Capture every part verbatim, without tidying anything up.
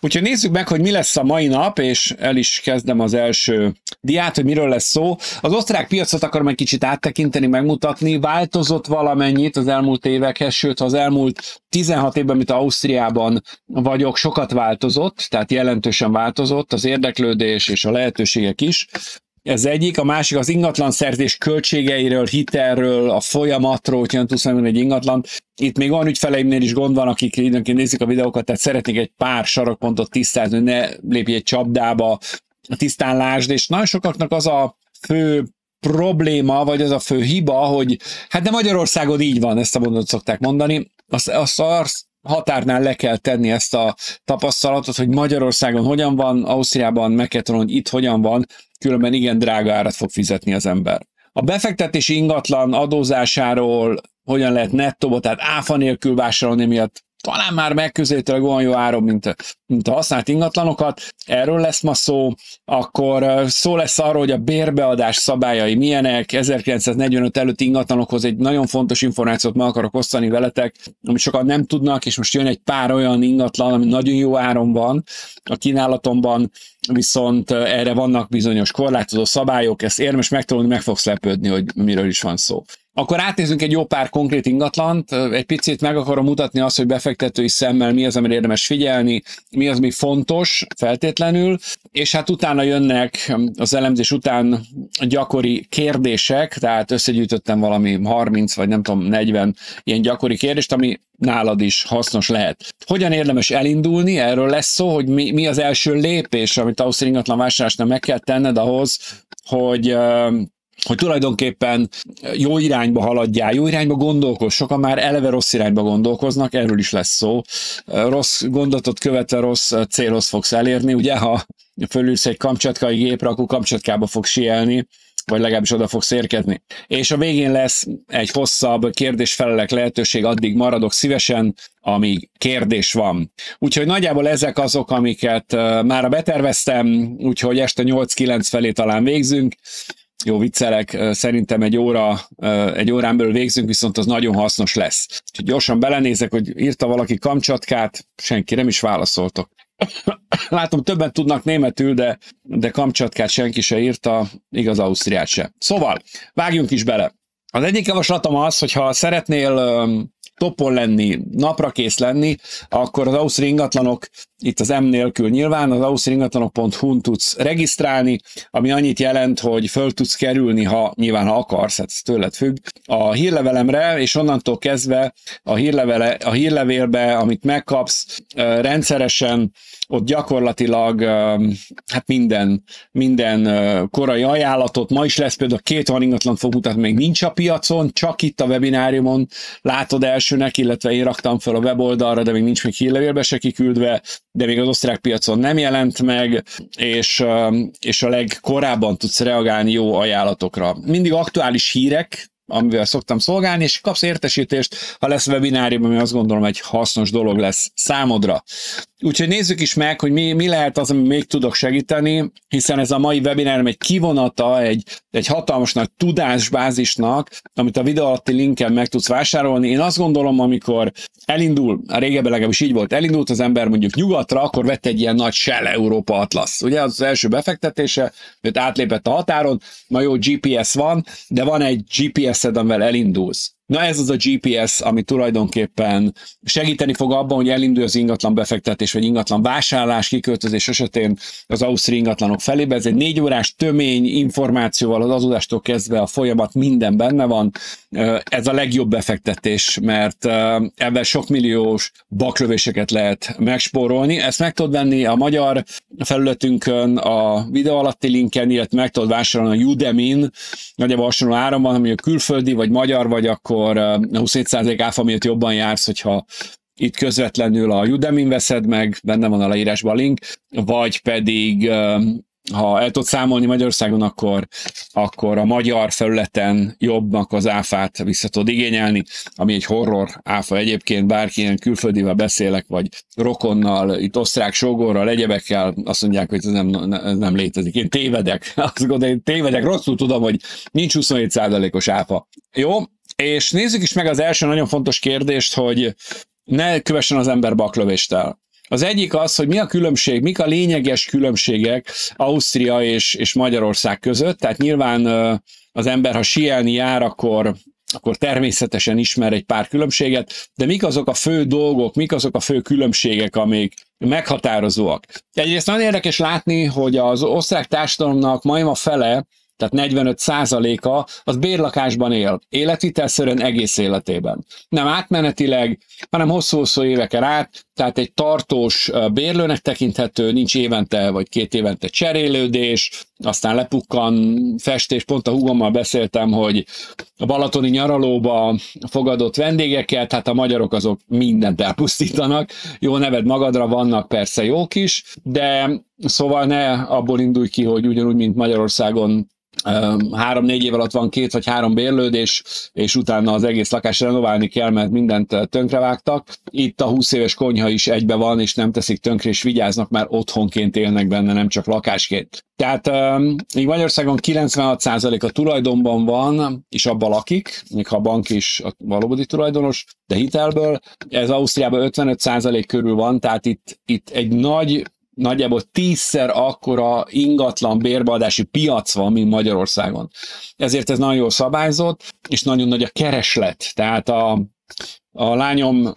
Úgyhogy nézzük meg, hogy mi lesz a mai nap, és el is kezdem az első diát, hogy miről lesz szó. Az osztrák piacot akarom egy kicsit áttekinteni, megmutatni. Változott valamennyit az elmúlt évekhez, sőt az elmúlt tizenhat évben, amit Ausztriában vagyok, sokat változott, tehát jelentősen változott az érdeklődés és a lehetőségek is. Ez egyik, a másik az ingatlan szerzés költségeiről, hitelről, a folyamatról, hogyha nem tudsz mondani egy ingatlan. Itt még olyan ügyfeleimnél is gond van, akik időnként nézik a videókat, tehát szeretnék egy pár sarokpontot tisztázni, hogy ne lépj egy csapdába, tisztán lásd, és nagyon sokaknak az a fő probléma, vagy az a fő hiba, hogy hát de Magyarországon így van, ezt a mondatot szokták mondani, azt, azt, azt határnál le kell tenni ezt a tapasztalatot, hogy Magyarországon hogyan van, Ausztriában meg kell tanulni, hogy itt hogyan van, különben igen drága árat fog fizetni az ember. A befektetési ingatlan adózásáról hogyan lehet nettóba, tehát áfa nélkül vásárolni, miatt talán már megközelítőleg olyan jó áron, mint, mint a használt ingatlanokat. Erről lesz ma szó. Akkor szó lesz arról, hogy a bérbeadás szabályai milyenek. ezerkilencszáznegyvenöt előtti ingatlanokhoz egy nagyon fontos információt meg akarok osztani veletek, amit sokan nem tudnak, és most jön egy pár olyan ingatlan, ami nagyon jó áron van a kínálatomban, viszont erre vannak bizonyos korlátozó szabályok, ezt érdemes megtanulni, meg fogsz lepődni, hogy miről is van szó. Akkor átnézzünk egy jó pár konkrét ingatlant, egy picit meg akarom mutatni azt, hogy befektetői szemmel mi az, amire érdemes figyelni, mi az, mi fontos feltétlenül, és hát utána jönnek az elemzés után gyakori kérdések, tehát összegyűjtöttem valami harminc vagy nem tudom negyven ilyen gyakori kérdést, ami nálad is hasznos lehet. Hogyan érdemes elindulni? Erről lesz szó, hogy mi, mi az első lépés, amit ausztri ingatlan vásárlásnál meg kell tenned ahhoz, hogy... hogy tulajdonképpen jó irányba haladjál, jó irányba gondolkozz, sokan már eleve rossz irányba gondolkoznak, erről is lesz szó. Rossz gondolatot követve rossz célhoz fogsz elérni, ugye, ha fölülsz egy kamcsatkai gépre, akkor Kamcsatkába fogsz sielni, vagy legalábbis oda fogsz érkedni. És a végén lesz egy hosszabb kérdésfelelek lehetőség, addig maradok szívesen, amíg kérdés van. Úgyhogy nagyjából ezek azok, amiket mára beterveztem, úgyhogy este nyolc-kilenc felé talán végzünk. Jó, viccelek, szerintem egy, óra, egy órán belül végzünk, viszont az nagyon hasznos lesz. Úgyhogy gyorsan belenézek, hogy írta valaki Kamcsatkát, senki, nem is válaszoltok. Látom, többen tudnak németül, de, de Kamcsatkát senki se írta, igaz, Ausztriát se. Szóval, vágjunk is bele. Az egyik javaslatom az, hogyha szeretnél topon lenni, naprakész lenni, akkor az ausztri ingatlanok, itt az M nélkül nyilván, az ausztri ingatlanok pont hu-n tudsz regisztrálni, ami annyit jelent, hogy föl tudsz kerülni, ha nyilván ha akarsz, hát ez tőled függ, a hírlevelemre, és onnantól kezdve a, hírlevele, a hírlevélbe, amit megkapsz, rendszeresen ott gyakorlatilag hát minden, minden korai ajánlatot, ma is lesz például két olyan ingatlan fog mutatni, még nincs a piacon, csak itt a webináriumon látod elsőnek, illetve én raktam fel a weboldalra, de még nincs még hírlevélbe se kiküldve, de még az osztrák piacon nem jelent meg, és, és a legkorábban tudsz reagálni jó ajánlatokra. Mindig aktuális hírek, amivel szoktam szolgálni, és kapsz értesítést, ha lesz webinárium, ami azt gondolom egy hasznos dolog lesz számodra. Úgyhogy nézzük is meg, hogy mi, mi lehet az, ami még tudok segíteni, hiszen ez a mai webinárium egy kivonata, egy, egy hatalmas nagy tudásbázisnak, amit a videó alatti linken meg tudsz vásárolni. Én azt gondolom, amikor elindul, a régebben legalábbis így volt, elindult az ember mondjuk nyugatra, akkor vett egy ilyen nagy Shell Európa Atlasz. Ugye az, az első befektetése, őt átlépett a határon, ma jó gé pé es van, de van egy gé pé es-ed, amivel elindulsz. Na ez az a gé pé es, ami tulajdonképpen segíteni fog abban, hogy elindulj az ingatlan befektetés, vagy ingatlan vásárlás, kiköltözés esetén az ausztri ingatlanok felébe. Ez egy négy órás tömény információval az adózástól kezdve a folyamat minden benne van. Ez a legjobb befektetés, mert ebben sok milliós baklövéseket lehet megspórolni. Ezt meg tudod venni a magyar felületünkön, a videó alatti linken, illetve meg tudod vásárolni a Udemy-n, nagyjából hasonló áron van, ami a külföldi, vagy magyar, vagy akkor akkor huszonhét százalék áfa miatt jobban jársz, hogyha itt közvetlenül a Udemy-n veszed meg, benne van a leírásban a link, vagy pedig ha el tudsz számolni Magyarországon, akkor, akkor a magyar felületen jobbnak az áfát vissza tudod igényelni, ami egy horror áfa egyébként, bárki ilyen külföldivel beszélek, vagy rokonnal, itt osztrák sógorral, egyebekkel, azt mondják, hogy ez nem, nem létezik. Én tévedek, azt gondolom, én tévedek, rosszul tudom, hogy nincs huszonhét százalékos áfa. Jó? És nézzük is meg az első nagyon fontos kérdést, hogy ne kövessen az ember baklövést el. Az egyik az, hogy mi a különbség, mik a lényeges különbségek Ausztria és, és Magyarország között. Tehát nyilván az ember, ha síelni jár, akkor, akkor természetesen ismer egy pár különbséget, de mik azok a fő dolgok, mik azok a fő különbségek, amik meghatározóak. Egyrészt nagyon érdekes látni, hogy az osztrák társadalomnak majdnem a fele, tehát negyvenöt százaléka, az bérlakásban él, életvitelszerűen egész életében. Nem átmenetileg, hanem hosszú-hosszú éveken át, tehát egy tartós bérlőnek tekinthető, nincs évente vagy két évente cserélődés, aztán lepukkan, festés, pont a húgommal beszéltem, hogy a balatoni nyaralóba fogadott vendégeket, tehát a magyarok azok mindent elpusztítanak, jó neved magadra, vannak persze jók is, de szóval ne abból indulj ki, hogy ugyanúgy, mint Magyarországon, három-négy év alatt van két vagy három bérlődés, és utána az egész lakást renoválni kell, mert mindent tönkrevágtak. Itt a húsz éves konyha is egybe van, és nem teszik tönkre, és vigyáznak, már otthonként élnek benne, nem csak lakásként. Tehát így Magyarországon kilencvenhat százalék a tulajdonban van, és abban lakik, még ha a bank is a valódi tulajdonos, de hitelből. Ez Ausztriában ötvenöt százalék körül van, tehát itt, itt egy nagy, nagyjából tízszer akkora ingatlan bérbeadási piac van, mint Magyarországon. Ezért ez nagyon jól szabályzott, és nagyon nagy a kereslet. Tehát a, a lányom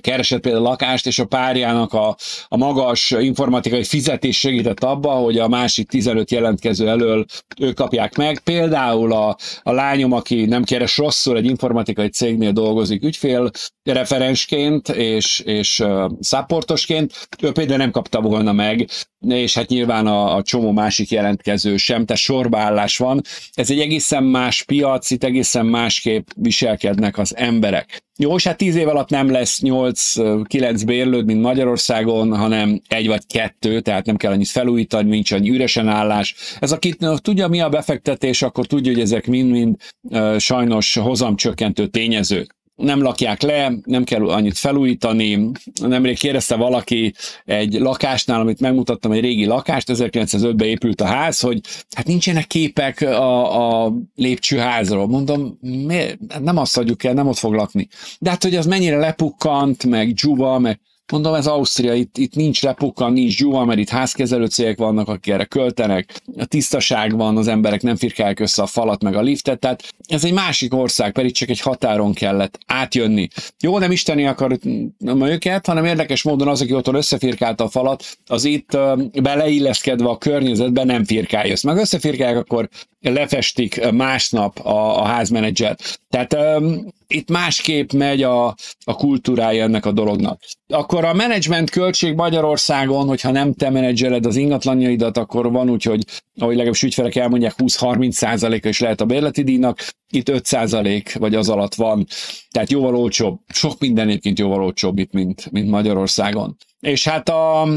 keresett például lakást, és a párjának a, a magas informatikai fizetés segített abba, hogy a másik tizenöt jelentkező elől ők kapják meg. Például a, a lányom, aki nem keres rosszul, egy informatikai cégnél dolgozik ügyfél referensként és, és uh, supportosként, ő például nem kapta volna meg, és hát nyilván a, a csomó másik jelentkező sem, tehát sorbaállás van. Ez egy egészen más piac, itt egészen másképp viselkednek az emberek. Jó, és hát tíz év alatt nem lesz nyolc-kilenc bérlőd, mint Magyarországon, hanem egy vagy kettő, tehát nem kell annyit felújítani, nincs annyi üresen állás. Ez aki tudja, mi a befektetés, akkor tudja, hogy ezek mind-mind uh, sajnos hozamcsökkentő tényezők. Nem lakják le, nem kell annyit felújítani. Nemrég kérdezte valaki egy lakásnál, amit megmutattam, egy régi lakást, ezerkilencszázötben épült a ház, hogy hát nincsenek képek a, a lépcsőházról. Mondom, miért? Nem azt adjuk el, nem ott fog lakni. De hát, hogy az mennyire lepukkant, meg dzsuva, meg mondom, ez Ausztria, itt, itt nincs lepukkan, nincs dzsuva, mert itt házkezelő cégek vannak, akik erre költenek, a tisztaság van, az emberek nem firkálják össze a falat meg a liftet, tehát ez egy másik ország, pedig csak egy határon kellett átjönni. Jó, nem isteni akar őket, hanem érdekes módon az, aki otthon összefirkálta a falat, az itt beleilleszkedve a környezetbe nem firkálja össze. Meg összefirkálják, akkor lefestik másnap a, a házmenedzsert. Tehát um, itt másképp megy a, a kultúrája ennek a dolognak. Akkor a menedzsment költség Magyarországon, hogyha nem te menedzseled az ingatlanjaidat, akkor van úgy, hogy ahogy legalábbis ügyfelek elmondják, húsz-harminc százaléka is lehet a bérleti díjnak, itt öt százalék vagy az alatt van. Tehát jóval olcsóbb, sok minden egyébként jóval olcsóbb itt, mint, mint Magyarországon. És hát a...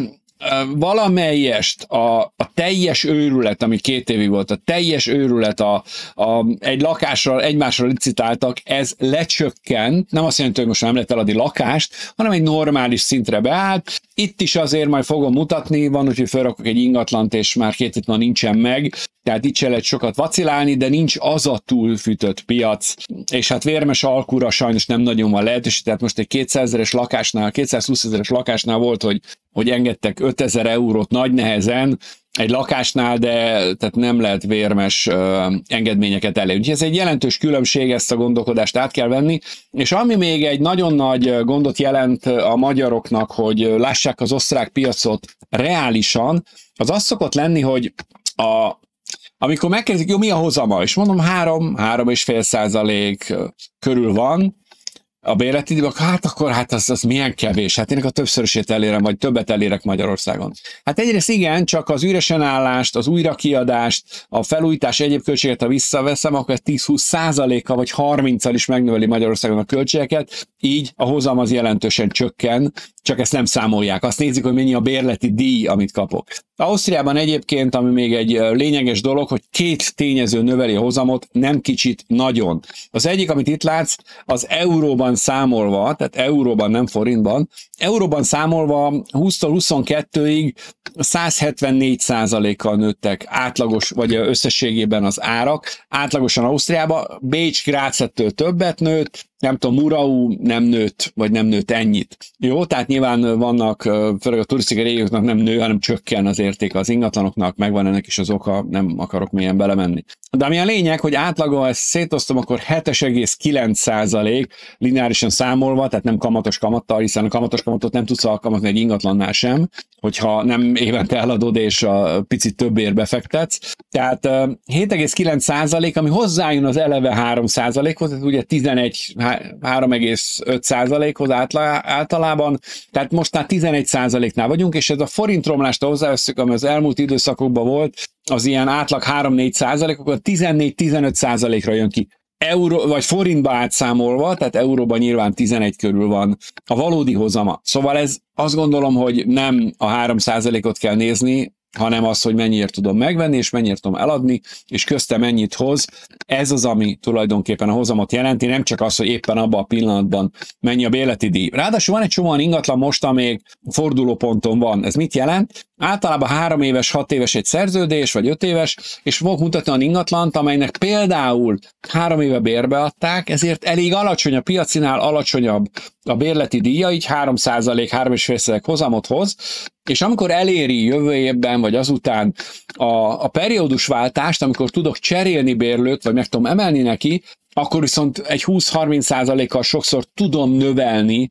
valamelyest a, a teljes őrület, ami két évig volt, a teljes őrület, a, a, egy lakással egymásra licitáltak, ez lecsökkent, nem azt jelenti, hogy most nem lehet eladni lakást, hanem egy normális szintre beállt. Itt is azért majd fogom mutatni, van, hogy felrakok egy ingatlant, és már két hét van nincsen meg, tehát itt se lehet sokat vacilálni, de nincs az a túlfűtött piac, és hát vérmes alkúra sajnos nem nagyon van lehetőség, tehát most egy kétszázezeres lakásnál, kétszázhúszezeres lakásnál volt, hogy, hogy engedtek ötezer eurót nagy nehezen egy lakásnál, de tehát nem lehet vérmes ö, engedményeket elérni. Úgyhogy ez egy jelentős különbség, ezt a gondolkodást át kell venni, és ami még egy nagyon nagy gondot jelent a magyaroknak, hogy lássák az osztrák piacot reálisan, az az szokott lenni, hogy a amikor megkérdezik, jó, mi a hozama? És mondom, három, három és fél százalék körül van a bérleti díjak, hát akkor hát az, az milyen kevés, hát én a többszörösét elérem, vagy többet elérek Magyarországon. Hát egyrészt igen, csak az üresen állást, az újrakiadást, a felújítás egyéb költséget, ha visszaveszem, akkor tíz-húsz százaléka vagy harminccal is megnöveli Magyarországon a költségeket, így a hozam az jelentősen csökken, csak ezt nem számolják. Azt nézik, hogy mennyi a bérleti díj, amit kapok. Ausztriában egyébként, ami még egy lényeges dolog, hogy két tényező növeli a hozamot, nem kicsit, nagyon. Az egyik, amit itt látsz, az euróban számolva, tehát euróban, nem forintban, euróban számolva húsztól huszonkettőig száz hetvennégy százalékkal nőttek átlagos, vagy összességében az árak. Átlagosan Ausztriában Bécs Grázettől többet nőtt, nem tudom, Murau nem nőtt, vagy nem nőtt ennyit. Jó, tehát nyilván vannak, főleg a turisztikai régióknak nem nő, hanem csökken az értéke az ingatlanoknak, megvan ennek is az oka, nem akarok mélyen belemenni. De ami a lényeg, hogy átlagon ezt szétosztom, akkor hét egész kilenc százalék lineárisan számolva, tehát nem kamatos kamattal, hiszen a kamatos kamatot nem tudsz alkalmazni egy ingatlannál sem, hogyha nem évente eladod és a picit többért befektetsz. Tehát hét egész kilenc százalék, ami hozzájön az eleve három százalékhoz, tehát ugye tizenegy három egész öt százalékhoz általában, tehát most már tizenegy százaléknál vagyunk, és ez a forintromlást hozzáösszük, ami az elmúlt időszakokban volt, az ilyen átlag három-négy százalékokat tizennégy-tizenöt százalékra jön ki. Euró, vagy forintba átszámolva, tehát euróban nyilván tizenegy körül van a valódi hozama. Szóval ez, azt gondolom, hogy nem a három százalékot kell nézni, hanem az, hogy mennyiért tudom megvenni, és mennyiért tudom eladni, és köztem mennyit hoz. Ez az, ami tulajdonképpen a hozamot jelenti, nem csak az, hogy éppen abban a pillanatban mennyi a bérleti díj. Ráadásul van egy csomó ingatlan most, amíg fordulóponton van. Ez mit jelent? Általában három éves, hat éves egy szerződés, vagy öt éves, és fogok mutatni olyan ingatlant, amelynek például három éve bérbe adták, ezért elég alacsony a piacinál, alacsonyabb a bérleti díja, így három százalék, három egész öt százalék hozamot hoz, és amikor eléri jövő évben, vagy azután a, a periódusváltást, amikor tudok cserélni bérlőt, vagy meg tudom emelni neki, akkor viszont egy húsz-harminc százalékkal sokszor tudom növelni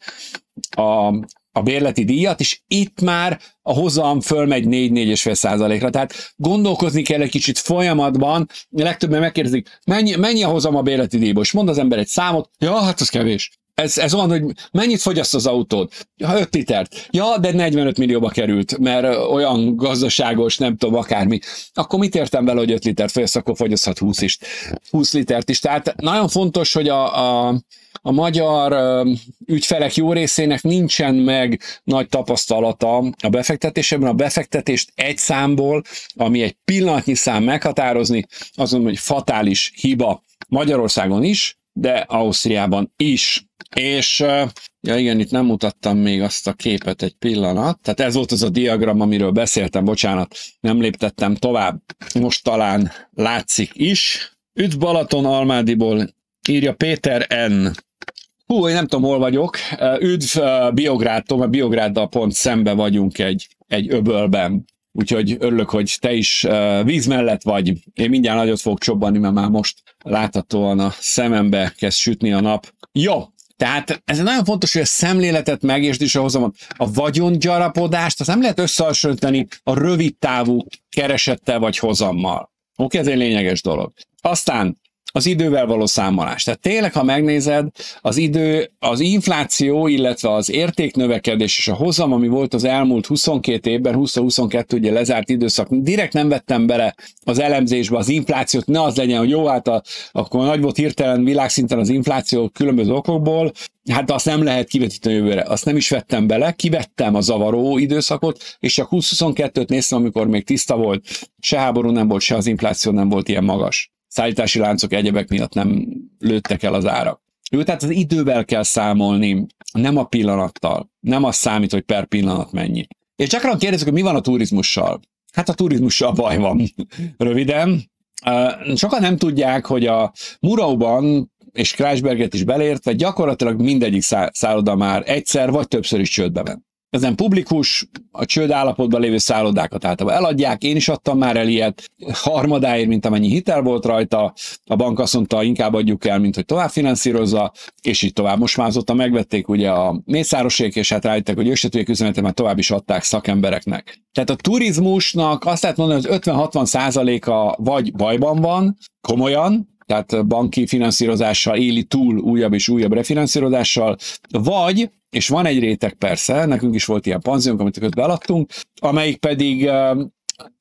a a bérleti díjat, és itt már a hozam fölmegy négy-négy egész öt százalékra. Tehát gondolkozni kell egy kicsit folyamatban, legtöbben megkérdezik, mennyi, mennyi a hozam a bérleti díjból, és mond az ember egy számot, ja, hát az kevés. Ez, ez olyan, hogy mennyit fogyaszt az autód? Ja, öt litert. Ja, de negyvenöt millióba került, mert olyan gazdaságos, nem tudom, akármi. Akkor mit értem vele, hogy öt litert fogyaszt, akkor fogyaszthat húsz litert is. Tehát nagyon fontos, hogy a, a A magyar ö, ügyfelek jó részének nincsen meg nagy tapasztalata a befektetésében, a befektetést egy számból, ami egy pillanatnyi szám meghatározni, azt mondom, hogy fatális hiba Magyarországon is, de Ausztriában is. És ö, ja igen, itt nem mutattam még azt a képet egy pillanat, tehát ez volt az a diagram, amiről beszéltem, bocsánat, nem léptettem tovább. Most talán látszik is. Üdv Balaton Almádiból, írja Péter en. Hú, én nem tudom, hol vagyok. Üdv Biográdtól, mert Biográddal pont szembe vagyunk egy, egy öbölben. Úgyhogy örülök, hogy te is víz mellett vagy. Én mindjárt nagyot fogok csobbanni, mert már most láthatóan a szemembe kezd sütni a nap. Jó, tehát ez nagyon fontos, hogy a szemléletet megértsd is a hozamot. A vagyongyarapodást, az nem lehet összehasonlítani a rövidtávú keresettel vagy hozammal. Oké, ez egy lényeges dolog. Aztán az idővel való számolás. Tehát tényleg, ha megnézed, az idő, az infláció, illetve az értéknövekedés és a hozam, ami volt az elmúlt huszonkét évben, húsz-huszonkettő ugye lezárt időszak, direkt nem vettem bele az elemzésbe az inflációt, ne az legyen, hogy jó, hát a, akkor nagy volt hirtelen világszinten az infláció különböző okokból, hát azt nem lehet kivetíteni jövőre. Azt nem is vettem bele, kivettem a zavaró időszakot, és csak húsz-huszonkettőt néztem, amikor még tiszta volt, se háború nem volt, se az infláció nem volt ilyen magas. Szállítási láncok egyebek miatt nem lőttek el az árak. Jó, tehát az idővel kell számolni, nem a pillanattal, nem az számít, hogy per pillanat mennyi. És gyakran kérdezzük, hogy mi van a turizmussal? Hát a turizmussal baj van. Röviden. Sokan nem tudják, hogy a Murauban és Kreischberget is belértve gyakorlatilag mindegyik szálloda már egyszer vagy többször is csődbe ment. Ezen publikus, a csőd állapotban lévő szállodákat általában eladják, én is adtam már el ilyet, harmadáért, mint amennyi hitel volt rajta, a bank azt mondta, inkább adjuk el, mint hogy tovább finanszírozza, és így tovább. Most már azóta megvették ugye a Mészárosék, és hát rájöttek, hogy ők se tudják üzemeltetni, már tovább is adták szakembereknek. Tehát a turizmusnak azt lehet mondani, hogy ötven-hatvan százaléka vagy bajban van, komolyan, tehát banki finanszírozással éli túl újabb és újabb refinanszírozással, vagy, és van egy réteg persze, nekünk is volt ilyen panziónk, amit öt beadtunk, amelyik pedig uh,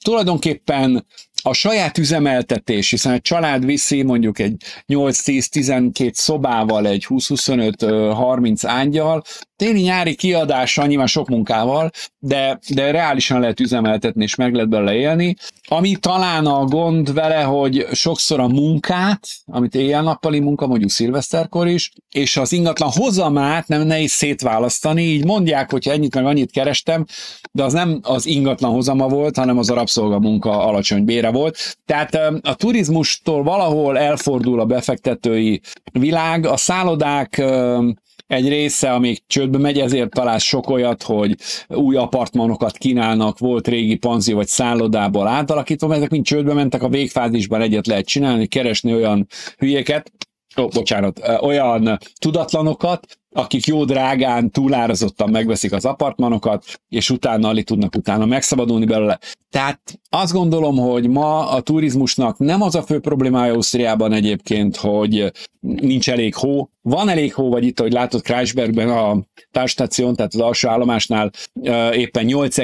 tulajdonképpen a saját üzemeltetés, hiszen egy család viszi mondjuk egy nyolc-tíz-tizenkét szobával, egy húsz-huszonöt-harminc ággyal, téli-nyári kiadással, nyilván sok munkával, de, de reálisan lehet üzemeltetni, és meg lehet belőle élni. Ami talán a gond vele, hogy sokszor a munkát, amit éjjel-nappali munka, mondjuk szilveszterkor is, és az ingatlan hozamát nem nehéz szétválasztani, így mondják, hogyha ennyit meg annyit kerestem, de az nem az ingatlan hozama volt, hanem az a rabszolgamunka alacsony bére volt. Tehát a turizmustól valahol elfordul a befektetői világ, a szállodák egy része, amíg csődbe megy, ezért találsz sok olyat, hogy új apartmanokat kínálnak, volt régi panzió vagy szállodából átalakítva, ezek mind csődbe mentek, a végfázisban egyet lehet csinálni, keresni olyan hülyéket, ó, bocsánat, olyan tudatlanokat, akik jó drágán, túlárazottan megveszik az apartmanokat, és utána alig tudnak utána megszabadulni belőle. Tehát azt gondolom, hogy ma a turizmusnak nem az a fő problémája Ausztriában egyébként, hogy nincs elég hó. Van elég hó, vagy itt, ahogy látod, Kreischbergben a társtáción, tehát az alsó állomásnál éppen nyolc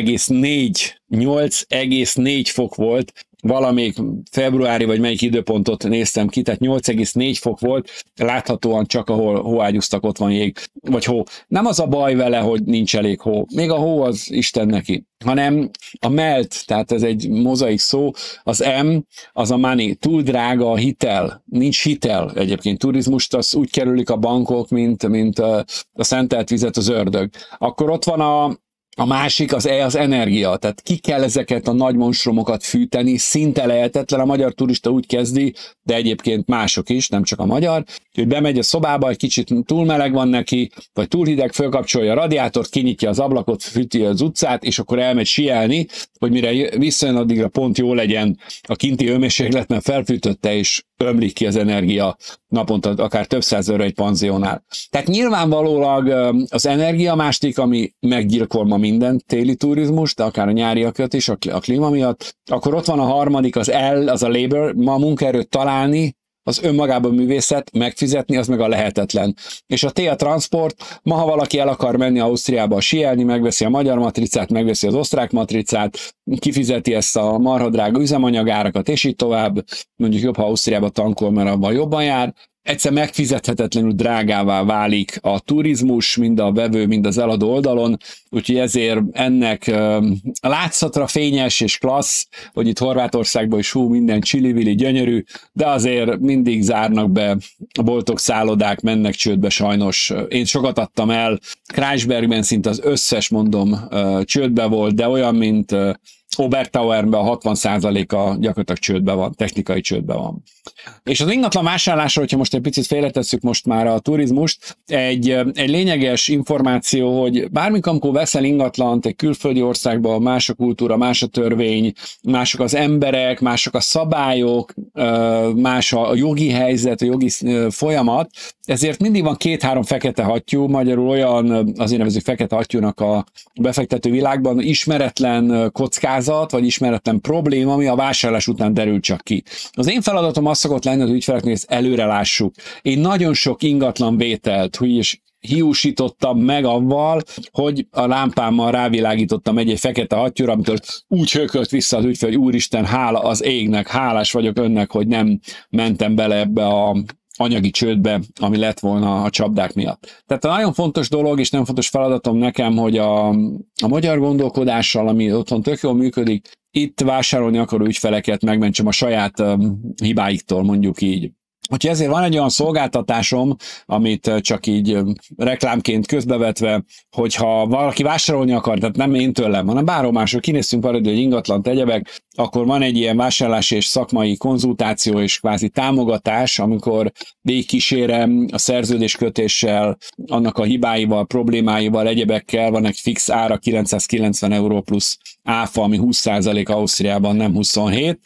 egész négy fok volt, valamelyik februári vagy melyik időpontot néztem ki, tehát nyolc egész négy fok volt, láthatóan csak ahol hóágyúztak, ott van jég, vagy hó. Nem az a baj vele, hogy nincs elég hó, még a hó az Isten neki, hanem a melt, tehát ez egy mozaik szó, az M, az a money, túl drága a hitel, nincs hitel egyébként, turizmust az úgy kerülik a bankok, mint, mint a szentelt vizet az ördög. Akkor ott van a A másik, az E, az energia, tehát ki kell ezeket a nagy monstrumokat fűteni, szinte lehetetlen, a magyar turista úgy kezdi, de egyébként mások is, nem csak a magyar, hogy bemegy a szobába, egy kicsit túl meleg van neki, vagy túl hideg, fölkapcsolja a radiátort, kinyitja az ablakot, fűti az utcát, és akkor elmegy sielni, hogy mire visszajön, addigra pont jó legyen a kinti hőmérséklet, mert felfűtötte, és ömlik ki az energia naponta, akár több száz euró egy panziónál. Tehát nyilvánvalólag az energia másik, ami meggyilkol ma minden téli turizmus, de akár a nyáriakat is, a klíma miatt. Akkor ott van a harmadik, az L, az a labor, ma a munkaerőt találni, az önmagában művészet, megfizetni, az meg a lehetetlen. És a T, a transport, ma ha valaki el akar menni Ausztriába sielni, megveszi a magyar matricát, megveszi az osztrák matricát, kifizeti ezt a marhadrága üzemanyagárakat, és így tovább, mondjuk jobb, ha Ausztriába tankol, mert abban jobban jár. Egyszer megfizethetetlenül drágává válik a turizmus, mind a vevő, mind az eladó oldalon, úgyhogy ezért ennek látszatra fényes és klassz, hogy itt Horvátországban is hú, minden csili-vili gyönyörű, de azért mindig zárnak be a boltok, szállodák, mennek csődbe sajnos. Én sokat adtam el, Kreischbergben szinte az összes, mondom, csődbe volt, de olyan, mint Obertauernben a hatvan százaléka gyakorlatilag csődben van, technikai csődben van. És az ingatlan vásárlásra, hogyha most egy picit félretesszük most már a turizmust, egy, egy lényeges információ, hogy bármikor, amikor veszel ingatlant egy külföldi országban, más a kultúra, más a törvény, mások az emberek, mások a szabályok, más a jogi helyzet, a jogi folyamat, ezért mindig van két-három fekete hattyú, magyarul olyan, azért nevezzük fekete hattyúnak a befektető világban, ismeretlen kockázat, vagy ismeretlen probléma, ami a vásárlás után derül csak ki. Az én feladatom az szokott lenni az ügyfeleknél, ezt előre lássuk. Én nagyon sok ingatlan vételt, hogy is hiúsítottam meg avval, hogy a lámpámmal rávilágítottam egy-egy fekete hattyúra, amitől úgy hökölt vissza az ügyfél, hogy úristen, hála az égnek, hálás vagyok önnek, hogy nem mentem bele ebbe a anyagi csődbe, ami lett volna a csapdák miatt. Tehát a nagyon fontos dolog, és nem fontos feladatom nekem, hogy a, a magyar gondolkodással, ami otthon tök jól működik, itt vásárolni akaró ügyfeleket megmentsem a saját um, hibáiktól, mondjuk így. Úgyhogy ezért van egy olyan szolgáltatásom, amit csak így reklámként közbevetve, hogyha valaki vásárolni akar, tehát nem én tőlem, hanem bárhol másról, kinéztünk arra, hogy ingatlant egyebek, akkor van egy ilyen vásárlási és szakmai konzultáció és kvázi támogatás, amikor végigkísérem a szerződéskötéssel, annak a hibáival, problémáival, egyebekkel, van egy fix ára, kilencszázkilencven euró plusz áfa, ami húsz százalék Ausztriában, nem huszonhét.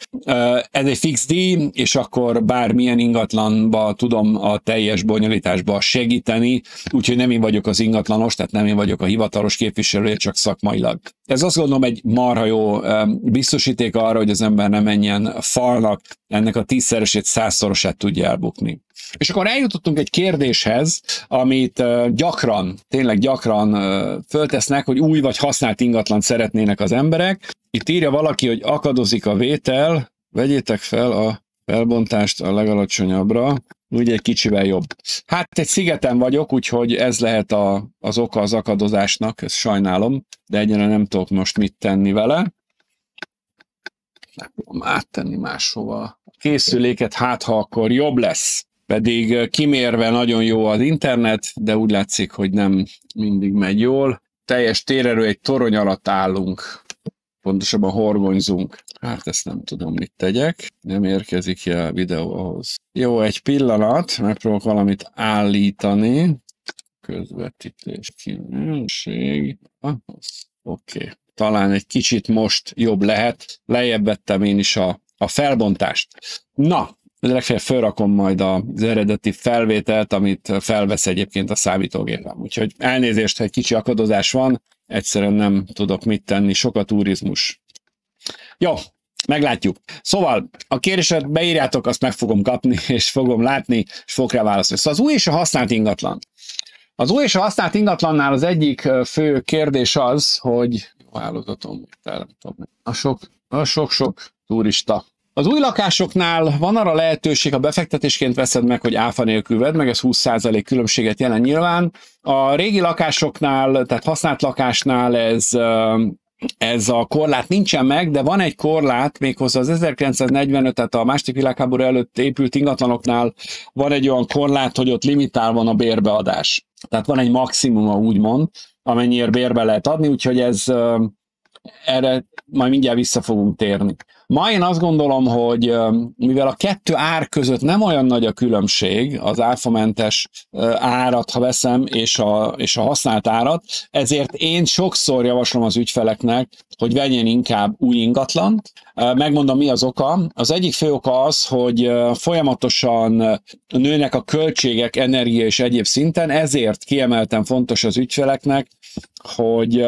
Ez egy fix díj, és akkor bármilyen ingatlanba tudom a teljes bonyolításba segíteni, úgyhogy nem én vagyok az ingatlanos, tehát nem én vagyok a hivatalos képviselője, csak szakmailag. Ez azt gondolom egy marha jó biztosíték arra, hogy az ember ne menjen falnak, ennek a tízszeresét, százszorosát tudja elbukni. És akkor eljutottunk egy kérdéshez, amit gyakran, tényleg gyakran föltesznek, hogy új vagy használt ingatlant szeretnének az emberek. Itt írja valaki, hogy akadozik a vétel, vegyétek fel a felbontást a legalacsonyabbra, Úgy egy kicsivel jobb. Hát egy szigeten vagyok, úgyhogy ez lehet a, az oka az akadozásnak, ezt sajnálom, de egyre nem tudok most mit tenni vele. Nem tudom áttenni máshova. A készüléket hát, ha akkor jobb lesz. Pedig kimérve nagyon jó az internet, de úgy látszik, hogy nem mindig megy jól. Teljes térerő egy torony alatt állunk. Pontosabban horgonyzunk. Hát ezt nem tudom, mit tegyek. Nem érkezik ki a videó ahhoz. Jó, egy pillanat. Megpróbálok valamit állítani. Közvetítés kívülség. Oké. Okay. Talán egy kicsit most jobb lehet. Lejjebb vettem én is a, a felbontást. Na, legfeljebb felrakom majd az eredeti felvételt, amit felvesz egyébként a számítógépem. Úgyhogy elnézést, ha egy kicsi akadozás van. Egyszerűen nem tudok mit tenni, sok a turizmus. Jó, meglátjuk. Szóval a kérdéset beírjátok, azt meg fogom kapni, és fogom látni, és fogok rá válaszolni. Szóval az új és a használt ingatlan. Az új és a használt ingatlannál az egyik fő kérdés az, hogy a hálózatom, a sok, a sok-sok turista. Az új lakásoknál van arra lehetőség, ha befektetésként veszed meg, hogy áfa nélkül vedd meg, ez húsz százalék különbséget jelent nyilván. A régi lakásoknál, tehát használt lakásnál ez, ez a korlát nincsen meg, de van egy korlát, méghozzá az ezerkilencszáznegyvenöt, tehát a második világháború előtt épült ingatlanoknál van egy olyan korlát, hogy ott limitál van a bérbeadás. Tehát van egy maximuma, úgymond, amennyiért bérbe lehet adni, úgyhogy ez... erre majd mindjárt vissza fogunk térni. Ma én azt gondolom, hogy mivel a kettő ár között nem olyan nagy a különbség, az áfamentes árat, ha veszem, és a, és a használt árat, ezért én sokszor javaslom az ügyfeleknek, hogy vegyen inkább új ingatlant. Megmondom, mi az oka. Az egyik fő oka az, hogy folyamatosan nőnek a költségek, energia és egyéb szinten, ezért kiemelten fontos az ügyfeleknek, hogy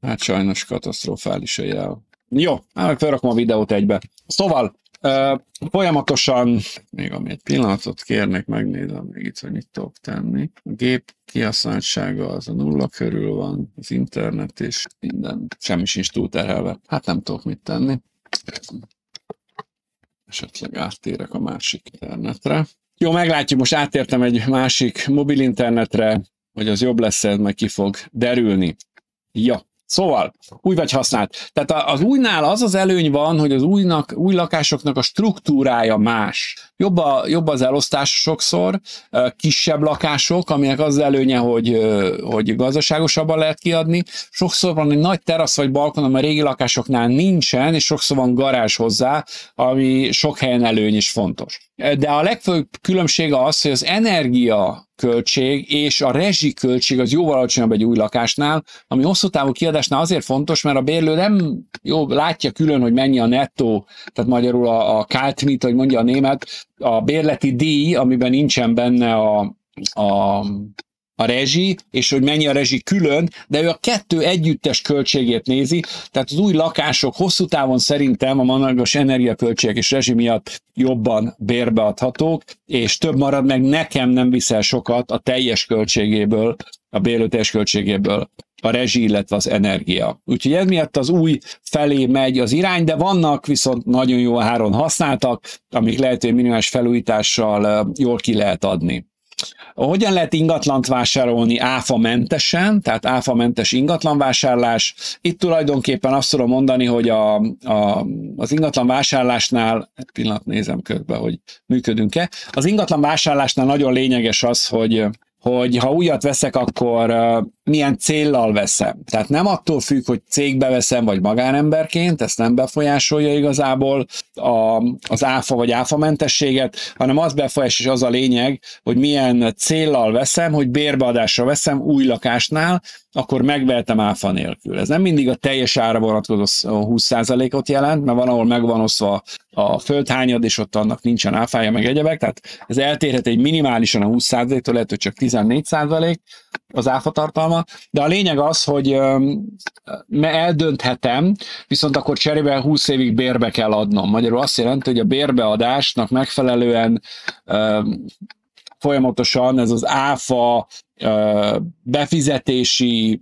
hát sajnos katasztrofális a jel. Jó, hát felrakom a videót egybe. Szóval, uh, folyamatosan, még ami egy pillanatot kérnek, megnézem még itt, hogy mit tudok tenni. A gép kihasználtsága az a nulla körül van, az internet és minden, semmi sincs túlterhelve. Hát nem tudok mit tenni. Esetleg áttérek a másik internetre. Jó, meglátjuk, most átértem egy másik mobil internetre, hogy az jobb lesz, ez meg ki fog derülni. Ja. Szóval, új vagy használt. Tehát az újnál az az előny van, hogy az újnak, új lakásoknak a struktúrája más. Jobb, a, jobb az elosztás sokszor, kisebb lakások, aminek az előnye, hogy, hogy gazdaságosabban lehet kiadni. Sokszor van egy nagy terasz vagy balkon, ami a régi lakásoknál nincsen, és sokszor van garázs hozzá, ami sok helyen előny is fontos. De a legfőbb különbség az, hogy az energia költség és a rezsiköltség az jóval alacsonyabb egy új lakásnál, ami hosszú távú kiadásnál azért fontos, mert a bérlő nem jó, látja külön, hogy mennyi a nettó, tehát magyarul a, a káltmit, hogy mondja a német, a bérleti díj, amiben nincsen benne a, a, a rezsi, és hogy mennyi a rezsi külön, de ő a kettő együttes költségét nézi, tehát az új lakások hosszú távon szerintem a magas energiaköltségek és rezsi miatt jobban bérbeadhatók, és több marad meg, nekem nem viszel sokat a teljes költségéből, a bérlő teljes költségéből a rezsi, illetve az energia. Úgyhogy ez miatt az új felé megy az irány, de vannak viszont nagyon jó áron használtak, amik lehető minimális felújítással jól ki lehet adni. Hogyan lehet ingatlant vásárolni áfamentesen, tehát áfamentes ingatlanvásárlás? Itt tulajdonképpen azt tudom mondani, hogy a, a, az ingatlanvásárlásnál, egy pillanat nézem körbe, hogy működünk-e, az ingatlanvásárlásnál nagyon lényeges az, hogy hogy ha újat veszek, akkor milyen céllal veszem. Tehát nem attól függ, hogy cégbe veszem, vagy magánemberként, ezt nem befolyásolja igazából a, az áfa vagy áfamentességet, hanem az befolyásolja, és az a lényeg, hogy milyen céllal veszem, hogy bérbeadásra veszem új lakásnál, akkor megvehetem áfa nélkül. Ez nem mindig a teljes ára vonatkozó húsz százalékot jelent, mert van, ahol megvan oszva a földhányad, és ott annak nincsen áfája, meg egyebek, tehát ez eltérhet egy minimálisan a húsz százaléktól, lehet, hogy csak tizennégy százalék az áfa tartalma, de a lényeg az, hogy eldönthetem, viszont akkor cserébe húsz évig bérbe kell adnom. Magyarul azt jelenti, hogy a bérbeadásnak megfelelően folyamatosan ez az áfa befizetési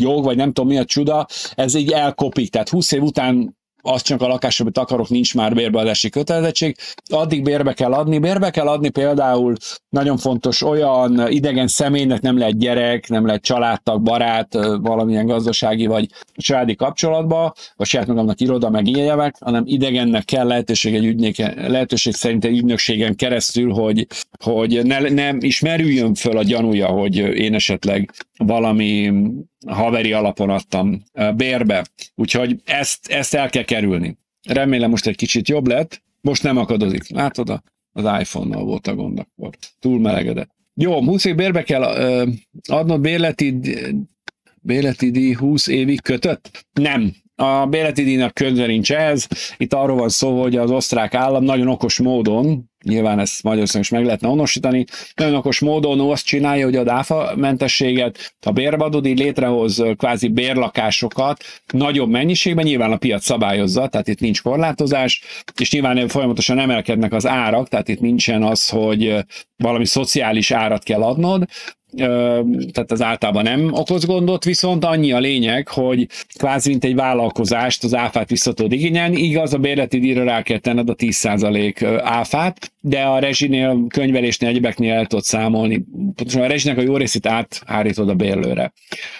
jog, vagy nem tudom mi a csuda, ez így elkopik, tehát húsz év után azt csak a lakás, amit akarok, nincs már bérbeadási kötelezettség, addig bérbe kell adni. Bérbe kell adni például nagyon fontos olyan idegen személynek, nem lehet gyerek, nem lehet családtag, barát, valamilyen gazdasági vagy családi kapcsolatba, vagy saját magamnak iroda, meg ilyenek, hanem idegennek kell lehetőség, egy ügynéken, lehetőség szerint egy ügynökségen keresztül, hogy, hogy ne, nem ismerüljön föl a gyanúja, hogy én esetleg valami haveri alapon adtam bérbe. Úgyhogy ezt, ezt el kell kerülni. Remélem most egy kicsit jobb lett, most nem akadozik. Látod, az iPhone-nal volt a gond, akkor túl melegedett. Jó, húsz év bérbe kell adnod, bérleti, bérleti díj húsz évig kötött? Nem. A bérleti díjnak köze nincs ehhez. Itt arról van szó, hogy az osztrák állam nagyon okos módon, nyilván ezt Magyarországon is meg lehetne honosítani, nagyon okos módon azt csinálja, hogy ad áfamentességet, a bérbadod, így létrehoz kvázi bérlakásokat nagyobb mennyiségben, nyilván a piac szabályozza, tehát itt nincs korlátozás, és nyilván folyamatosan emelkednek az árak, tehát itt nincsen az, hogy valami szociális árat kell adnod, tehát az általában nem okoz gondot, viszont annyi a lényeg, hogy kvázi mint egy vállalkozást az áfát vissza tudod igényelni. Igaz, a bérleti díjra rá kell tenned a tíz százalék áfát, de a rezsinél, könyvelésnél, egyebeknél el tudod számolni. Pontosan a rezsinek a jó részét áthárítod a bérlőre.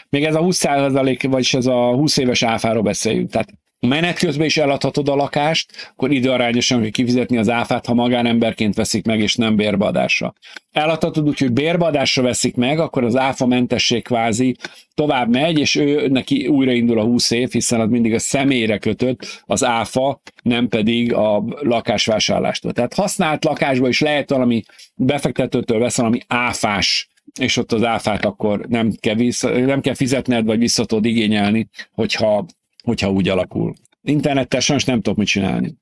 Még ez a húsz százalék, vagyis ez a húsz éves áfáról beszéljünk. Tehát menet közben is eladhatod a lakást, akkor időarányosan kell kifizetni az áfát, ha magánemberként veszik meg, és nem bérbeadásra. Eladhatod úgy, hogy bérbeadásra veszik meg, akkor az áfa mentesség kvázi tovább megy, és ő neki újraindul a húsz év, hiszen az mindig a személyre kötött az áfa, nem pedig a lakásvásárlástól. Tehát használt lakásba is lehet valami befektetőtől vesz valami áfás, és ott az áfát akkor nem kell, vissza, nem kell fizetned, vagy vissza tudod igényelni, hogyha hogyha úgy alakul. Internettel sajnos nem tudok mit csinálni.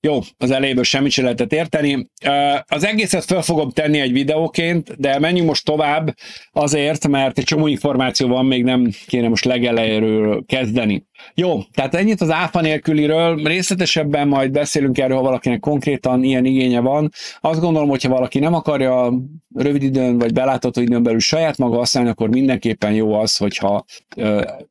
Jó, az elejéből semmit sem lehetett érteni. Az egészet fel fogom tenni egy videóként, de menjünk most tovább azért, mert egy csomó információ van, még nem kéne most legelejéről kezdeni. Jó, tehát ennyit az áfa nélküliről, részletesebben majd beszélünk erről, ha valakinek konkrétan ilyen igénye van. Azt gondolom, hogyha valaki nem akarja rövid időn vagy belátható időn belül saját maga használni, akkor mindenképpen jó az, hogyha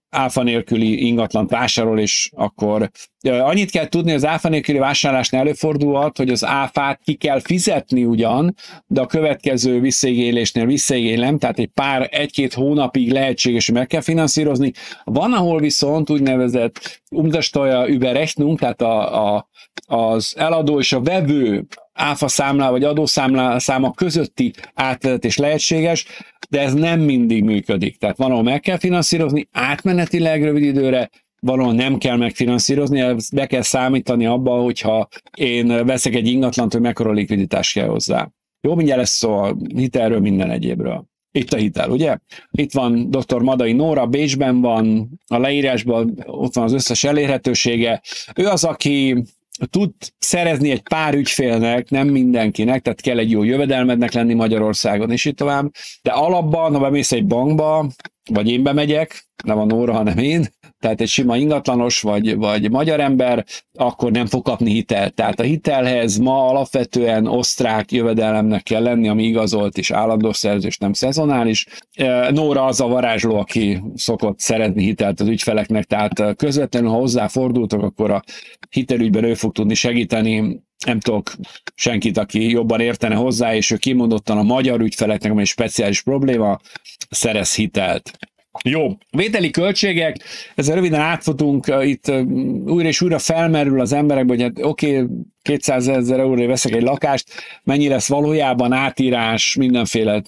áfa nélküli ingatlant vásárol, és akkor annyit kell tudni, hogy az áfa nélküli vásárlásnál előfordulhat, hogy az áfát ki kell fizetni ugyan, de a következő visszaigénylésnél visszaigénylem, tehát egy pár, egy-két hónapig lehetséges, hogy meg kell finanszírozni. Van, ahol viszont úgynevezett Umsatzsteuer Überrechnung, tehát a, a, az eladó és a vevő áfaszámlá vagy adószáma közötti átvezetés lehetséges, de ez nem mindig működik. Tehát van, ahol meg kell finanszírozni átmenetileg rövid időre, valahol nem kell megfinanszírozni, ezt be kell számítani abba, hogyha én veszek egy ingatlant, hogy mekkora likviditás kell hozzá. Jó, mindjárt lesz szó a hitelről, minden egyébről. Itt a hitel, ugye? Itt van doktor Madai Nóra, Bécsben van, a leírásban ott van az összes elérhetősége. Ő az, aki tud szerezni egy pár ügyfélnek, nem mindenkinek, tehát kell egy jó jövedelmednek lenni Magyarországon, és így tovább. De alapban, ha bemész egy bankba, vagy én bemegyek, nem a Nóra, hanem én, tehát egy sima ingatlanos, vagy, vagy magyar ember, akkor nem fog kapni hitelt. Tehát a hitelhez ma alapvetően osztrák jövedelemnek kell lenni, ami igazolt és állandó szerzés, nem szezonális. Nóra az a varázsló, aki szokott szeretni hitelt az ügyfeleknek, tehát közvetlenül, ha hozzáfordultok, akkor a hitelügyben ő fog tudni segíteni. Nem tudok senkit, aki jobban értene hozzá, és ő kimondottan a magyar ügyfeleknek, amely speciális probléma, szerez hitelt. Jó, vételi költségek, ezzel röviden átfutunk, itt újra és újra felmerül az emberekben, hogy hát, oké, okay, kétszázezer euróért veszek egy lakást, mennyi lesz valójában átírás mindenféle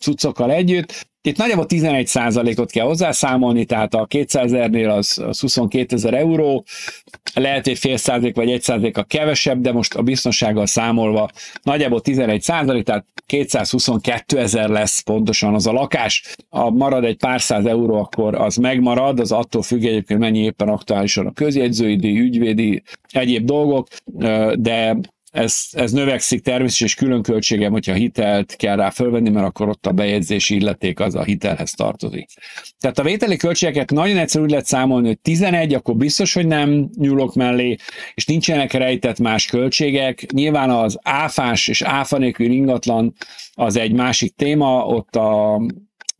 cuccokkal együtt. Itt nagyjából tizenegy százalékot kell hozzászámolni, tehát a kétszázezernél az, az huszonkétezer euró, lehet, hogy fél százalék vagy egy százalék a kevesebb, de most a biztonsággal számolva nagyjából tizenegy százalék, tehát kétszázhuszonkétezer lesz pontosan az a lakás. Ha marad egy pár száz euró, akkor az megmarad, az attól függ egyébként, mennyi éppen aktuálisan a közjegyzői díj, ügyvédi, egyéb dolgok, de Ez, ez növekszik természetesen, és külön költségem, hogyha hitelt kell rá fölvenni, mert akkor ott a bejegyzési illeték az a hitelhez tartozik. Tehát a vételi költségeket nagyon egyszerű úgy lehet számolni, hogy tizenegy, akkor biztos, hogy nem nyúlok mellé, és nincsenek rejtett más költségek. Nyilván az áfás és áfa nélkül ingatlan az egy másik téma, ott a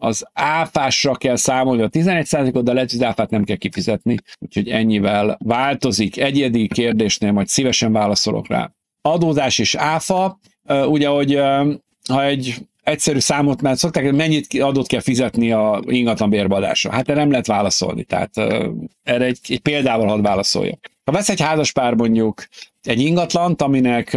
az áfásra kell számolni a tizenegy százalékot, de lehet, hogy az áfát nem kell kifizetni. Úgyhogy ennyivel változik. Egyedi kérdésnél majd szívesen válaszolok rá. Adózás és áfa. Ugye, hogy ha egy egyszerű számot már szokták, hogy mennyit adót kell fizetni a ingatlanbérbeadásra? Hát erre nem lehet válaszolni. Tehát erre egy, egy példával hadd válaszoljak. Ha vesz egy házaspár mondjuk egy ingatlant, aminek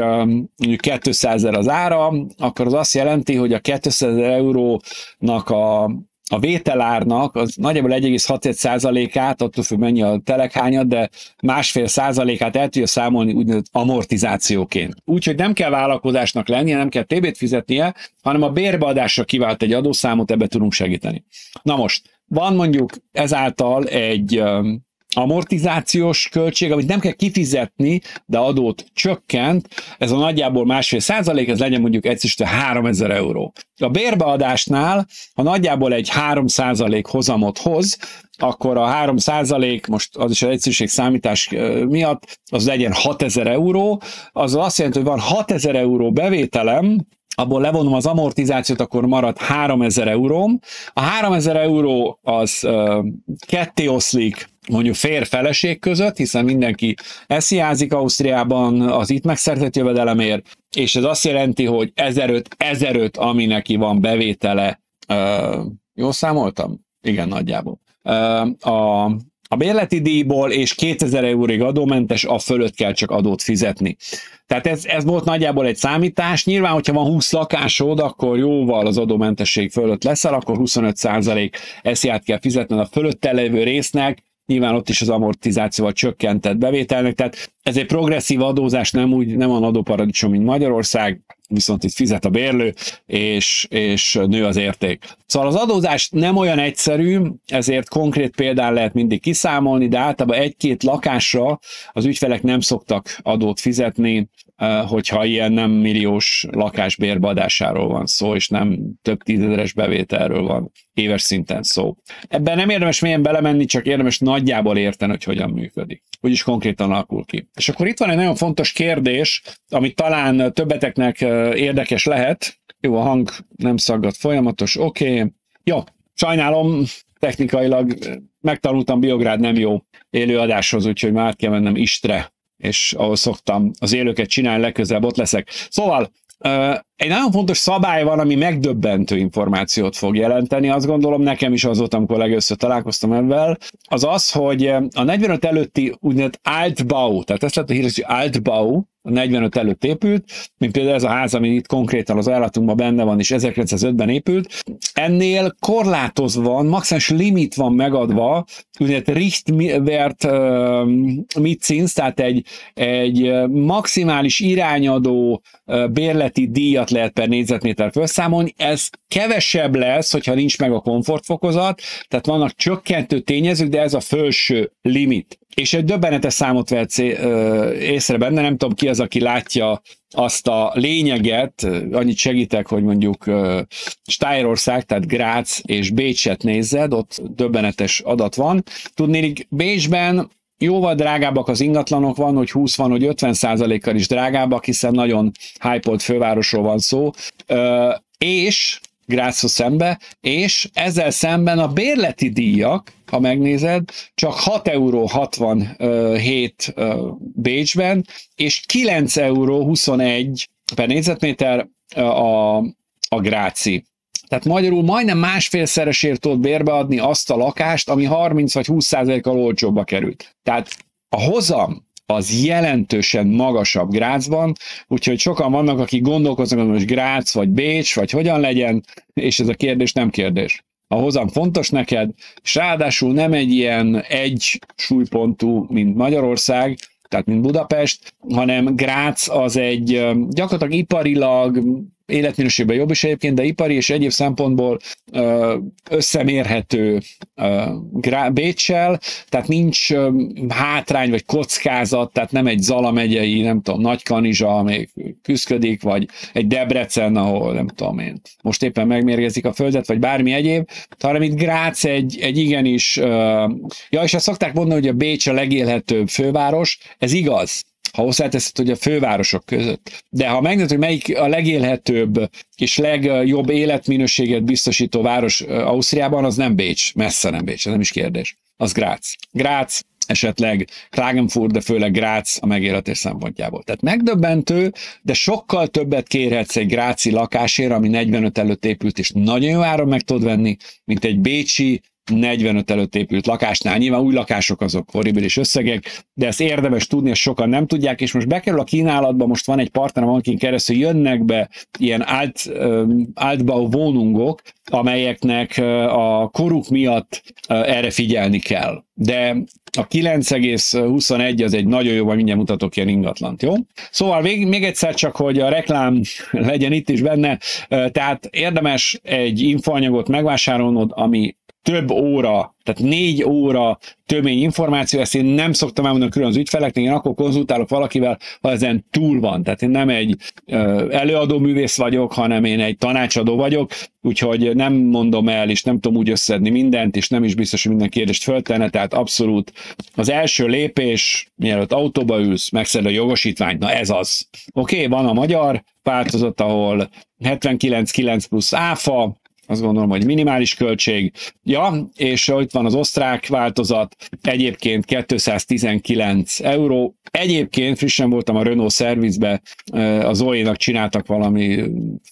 mondjuk kétszázezer az ára, akkor az azt jelenti, hogy a kétszázezer eurónak a, a vételárnak az nagyjából egy egész hat százalékát, attól függ mennyi a telekhányad, de másfél százalékát el tudja számolni úgynevezett amortizációként. Úgyhogy nem kell vállalkozásnak lennie, nem kell té bét fizetnie, hanem a bérbeadásra kivált egy adószámot, ebbe tudunk segíteni. Na most, van mondjuk ezáltal egy amortizációs költség, amit nem kell kifizetni, de adót csökkent, ez a nagyjából másfél százalék, ez legyen mondjuk egyszerűen háromezer euró. A bérbeadásnál, ha nagyjából egy három százalék hozamot hoz, akkor a három százalék, most az is az egyszerűség számítás miatt, az legyen hatezer euró, az azt jelenti, hogy van hatezer euró bevételem, abból levonom az amortizációt, akkor marad háromezer euróm. A háromezer euró az uh, ketté oszlik mondjuk férj-feleség között, hiszen mindenki esziázik Ausztriában az itt megszerzett jövedelemért, és ez azt jelenti, hogy ezerötszáz, ami neki van bevétele, uh, jól számoltam? Igen, nagyjából. Uh, a A bérleti díjból és kétezer euróig adómentes, a fölött kell csak adót fizetni. Tehát ez, ez volt nagyjából egy számítás. Nyilván, hogyha van húsz lakásod, akkor jóval az adómentesség fölött leszel, akkor huszonöt százalék eszját kell fizetned a fölötte levő résznek, nyilván ott is az amortizációval csökkentett bevételnek. Tehát ez egy progresszív adózás, nem úgy, nem van adóparadicsom, mint Magyarország, viszont itt fizet a bérlő, és, és nő az érték. Szóval az adózás nem olyan egyszerű, ezért konkrét példán lehet mindig kiszámolni, de általában egy-két lakásra az ügyfelek nem szoktak adót fizetni, hogyha ilyen nem milliós lakás bérbeadásáról van szó, és nem több tízezeres bevételről van éves szinten szó. Ebben nem érdemes mélyen belemenni, csak érdemes nagyjából érteni, hogy hogyan működik. Úgyis konkrétan alakul ki. És akkor itt van egy nagyon fontos kérdés, amit talán többeteknek érdekes lehet. Jó, a hang nem szaggat, folyamatos, oké. Okay. Jó, sajnálom, technikailag megtanultam, Biográd nem jó élőadáshoz, úgyhogy már kell mennem Istre, és ahol szoktam az élőket csinálni, legközelebb ott leszek. Szóval egy nagyon fontos szabály van, ami megdöbbentő információt fog jelenteni, azt gondolom, nekem is az volt, amikor legőször találkoztam ebben, az az, hogy a negyvenöt előtti úgynevezett Altbau, tehát ezt lett a híres, hogy Altbau, a negyvenöt előtt épült, mint például ez a ház, ami itt konkrétan az ajánlatunkban benne van, és ezerkilencszázötben épült. Ennél korlátozva van, maximális limit van megadva, úgynevezett Richtwert Mitzins, tehát egy, egy maximális irányadó bérleti díjat lehet per négyzetméter felszámolni. Ez kevesebb lesz, hogyha nincs meg a komfortfokozat, tehát vannak csökkentő tényezők, de ez a felső limit. És egy döbbenetes számot vehetsz észre benne, nem tudom ki az, aki látja azt a lényeget, annyit segítek, hogy mondjuk Stájerország, tehát Graz és Bécset nézed, ott döbbenetes adat van. Tudnélik, Bécsben jóval drágábbak az ingatlanok, van, hogy húsz, van, hogy ötven százalékkal is drágábbak, hiszen nagyon hype-olt fővárosról van szó, és Grazhoz szembe, és ezzel szemben a bérleti díjak, ha megnézed, csak hat euró hatvanhét Bécsben, és kilenc euró huszonegy per négyzetméter a, a Grazi. Tehát magyarul majdnem másfélszeresért tudod bérbeadni azt a lakást, ami harminc vagy húsz százalékkal olcsóbba került. Tehát a hozam az jelentősen magasabb Grazban, úgyhogy sokan vannak, akik gondolkoznak, hogy most Graz, vagy Bécs, vagy hogyan legyen, és ez a kérdés nem kérdés. A hozam fontos neked, és ráadásul nem egy ilyen egy súlypontú, mint Magyarország, tehát mint Budapest, hanem Graz az egy gyakorlatilag iparilag, életminőségben jobb is egyébként, de ipari és egyéb szempontból összemérhető Béccsel, tehát nincs hátrány vagy kockázat, tehát nem egy Zala megyei, nem tudom, Nagykanizsa, amelyik küszködik, vagy egy Debrecen, ahol nem tudom én, most éppen megmérgezik a földet, vagy bármi egyéb, hanem itt Graz egy, egy igenis, ja, és azt szokták mondani, hogy a Bécs a legélhetőbb főváros, ez igaz. ha hozzáteszed, hogy a fővárosok között. De ha megnézed, hogy melyik a legélhetőbb és legjobb életminőséget biztosító város Ausztriában, az nem Bécs, messze nem Bécs, ez nem is kérdés. Az Graz. Graz, esetleg Klagenfurt, de főleg Graz a megélhetés szempontjából. Tehát megdöbbentő, de sokkal többet kérhetsz egy gráci lakásért, ami negyvenöt előtt épült, és nagyon jó áron meg tudod venni, mint egy bécsi negyvenöt előtt épült lakásnál. Nyilván új lakások azok horribilis összegek, de ezt érdemes tudni, és sokan nem tudják, és most bekerül a kínálatba, most van egy partnerem, amin keresztül jönnek be ilyen alt, Altbau Wohnungok, amelyeknek a koruk miatt erre figyelni kell. De a kilenc egész huszonegy az egy nagyon jó, majd mindjárt mutatok ilyen ingatlant, jó? Szóval vég, még egyszer csak, hogy a reklám legyen itt is benne, tehát érdemes egy infoanyagot megvásárolnod, ami több óra, tehát négy óra tömény információ, ezt én nem szoktam elmondani külön az ügyfeleknek, én akkor konzultálok valakivel, ha ezen túl van. Tehát én nem egy előadó művész vagyok, hanem én egy tanácsadó vagyok, úgyhogy nem mondom el, és nem tudom úgy összedni mindent, és nem is biztos, hogy minden kérdést föltenne, tehát abszolút az első lépés, mielőtt autóba ülsz, megszed a jogosítványt, na ez az. Oké, okay, van a magyar változat, ahol hetvenkilenc egész kilenc plusz áfa, azt gondolom, hogy minimális költség. Ja, és itt van az osztrák változat, egyébként kétszáztizenkilenc euró. Egyébként frissen voltam a Renault szervizbe, a Zoe-nak csináltak valami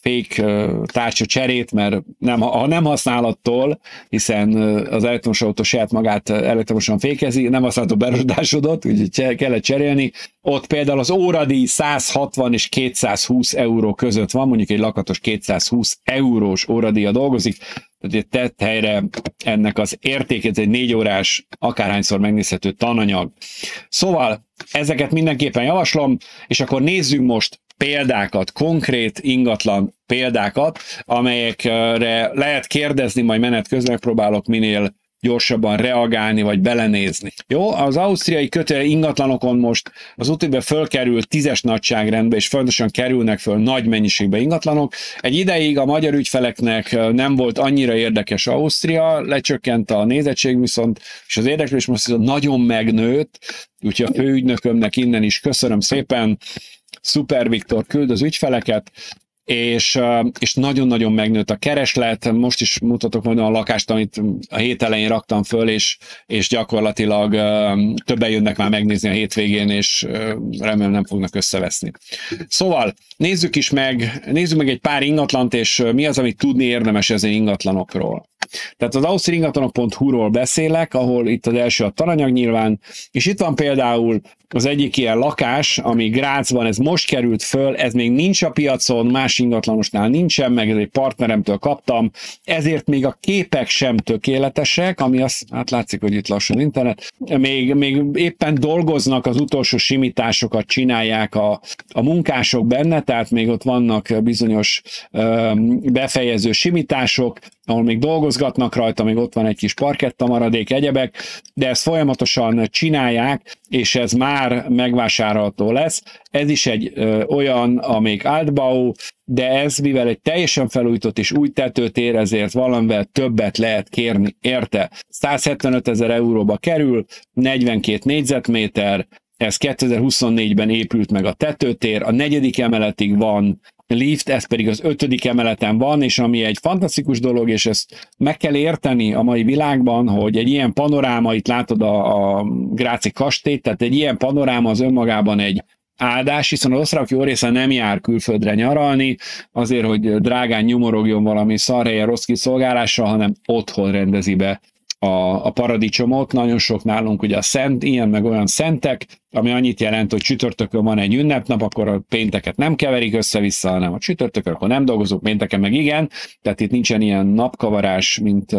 fake tárcsa cserét, mert nem, ha nem használattól, hiszen az elektromos autó saját magát elektromosan fékezi, nem használattól berosdásodott, úgyhogy kellett cserélni. Ott például az óradíj száz hatvan és kétszázhúsz euró között van, mondjuk egy lakatos kétszázhúsz eurós óradíja dolgozik, tehát tett helyre ennek az értékét, egy négy órás, akárhányszor megnézhető tananyag. Szóval ezeket mindenképpen javaslom, és akkor nézzünk most példákat, konkrét ingatlan példákat, amelyekre lehet kérdezni, majd menet közben próbálok minél gyorsabban reagálni, vagy belenézni. Jó, az ausztriai kötője ingatlanokon most az utóbbi fölkerül tízes nagyságrendbe, és fontosan kerülnek föl nagy mennyiségben ingatlanok. Egy ideig a magyar ügyfeleknek nem volt annyira érdekes Ausztria, lecsökkent a nézettség viszont, és az érdeklődés most viszont nagyon megnőtt, úgyhogy a főügynökömnek innen is köszönöm szépen, szuper Viktor küld az ügyfeleket, és, és nagyon-nagyon megnőtt a kereslet, most is mutatok majd a lakást, amit a hét elején raktam föl, és, és gyakorlatilag többen jönnek már megnézni a hétvégén, és remélem nem fognak összeveszni. Szóval nézzük is meg, nézzük meg egy pár ingatlant, és mi az, amit tudni érdemes ezen ingatlanokról. Tehát az ausztringatlanok pont hu-ról beszélek, ahol itt az első a tananyag nyilván, és itt van például az egyik ilyen lakás, ami Grazban, ez most került föl, ez még nincs a piacon, más ingatlanosnál nincsen, meg ez egy partneremtől kaptam, ezért még a képek sem tökéletesek, ami azt, hát látszik, hogy itt lassan internet, még, még éppen dolgoznak, az utolsó simításokat csinálják a, a munkások benne, tehát még ott vannak bizonyos ö, befejező simítások, ahol még dolgozgatnak rajta, még ott van egy kis parketta maradék, egyebek, de ezt folyamatosan csinálják, és ez már megvásárolható lesz. Ez is egy ö, olyan, amelyik Altbau, de ez, mivel egy teljesen felújított és új tetőt ér, ezért valamivel többet lehet kérni érte. száz hetvenöt ezer euróba kerül, negyvenkét négyzetméter, ez kétezer-huszonnégyben épült meg a tetőtér, a negyedik emeletig van lift, ez pedig az ötödik emeleten van, és ami egy fantasztikus dolog, és ezt meg kell érteni a mai világban, hogy egy ilyen panoráma, itt látod a, a gráci kastélyt, tehát egy ilyen panoráma az önmagában egy áldás, hiszen az osztrák jó része nem jár külföldre nyaralni, azért, hogy drágán nyomorogjon valami szarhelyen rossz kiszolgálással, hanem otthon rendezi be a, a paradicsomot. Nagyon sok nálunk ugye a szent, ilyen meg olyan szentek, ami annyit jelent, hogy csütörtökön van egy ünnepnap, akkor a pénteket nem keverik össze-vissza, hanem a csütörtökön, akkor nem dolgozunk, pénteken meg igen, tehát itt nincsen ilyen napkavarás, mint,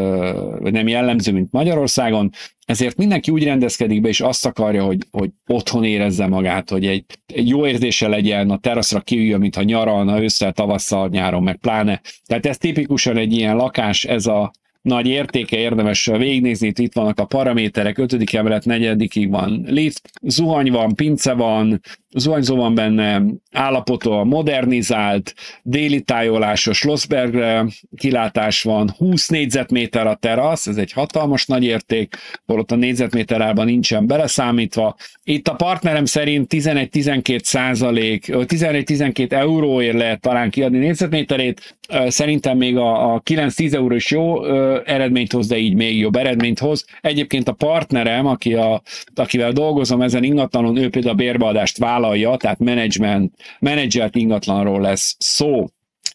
vagy nem jellemző, mint Magyarországon, ezért mindenki úgy rendezkedik be, és azt akarja, hogy, hogy otthon érezze magát, hogy egy, egy jó érzése legyen, a teraszra kiüljön, mintha nyaralna, ősszel, tavasszal, nyáron, meg pláne. Tehát ez tipikusan egy ilyen lakás, ez a nagy értéke, érdemes végignézni, itt vannak a paraméterek, ötödik emelet, negyedikig van lift, zuhany van, pince van, zuhanyzó van benne, állapotol modernizált, déli tájolásos Schlossbergre kilátás van, húsz négyzetméter a terasz, ez egy hatalmas nagy érték, holott a négyzetméter árban nincsen beleszámítva. Itt a partnerem szerint tizenegy-tizenkét százalék, tizenegy-tizenkét euróért lehet talán kiadni négyzetméterét, szerintem még a, a kilenc-tíz euró is jó eredményt hoz, de így még jobb eredményt hoz. Egyébként a partnerem, aki a, akivel dolgozom ezen ingatlanon, ő például a bérbeadást vállalja, tehát menedzsment, menedzselt ingatlanról lesz szó.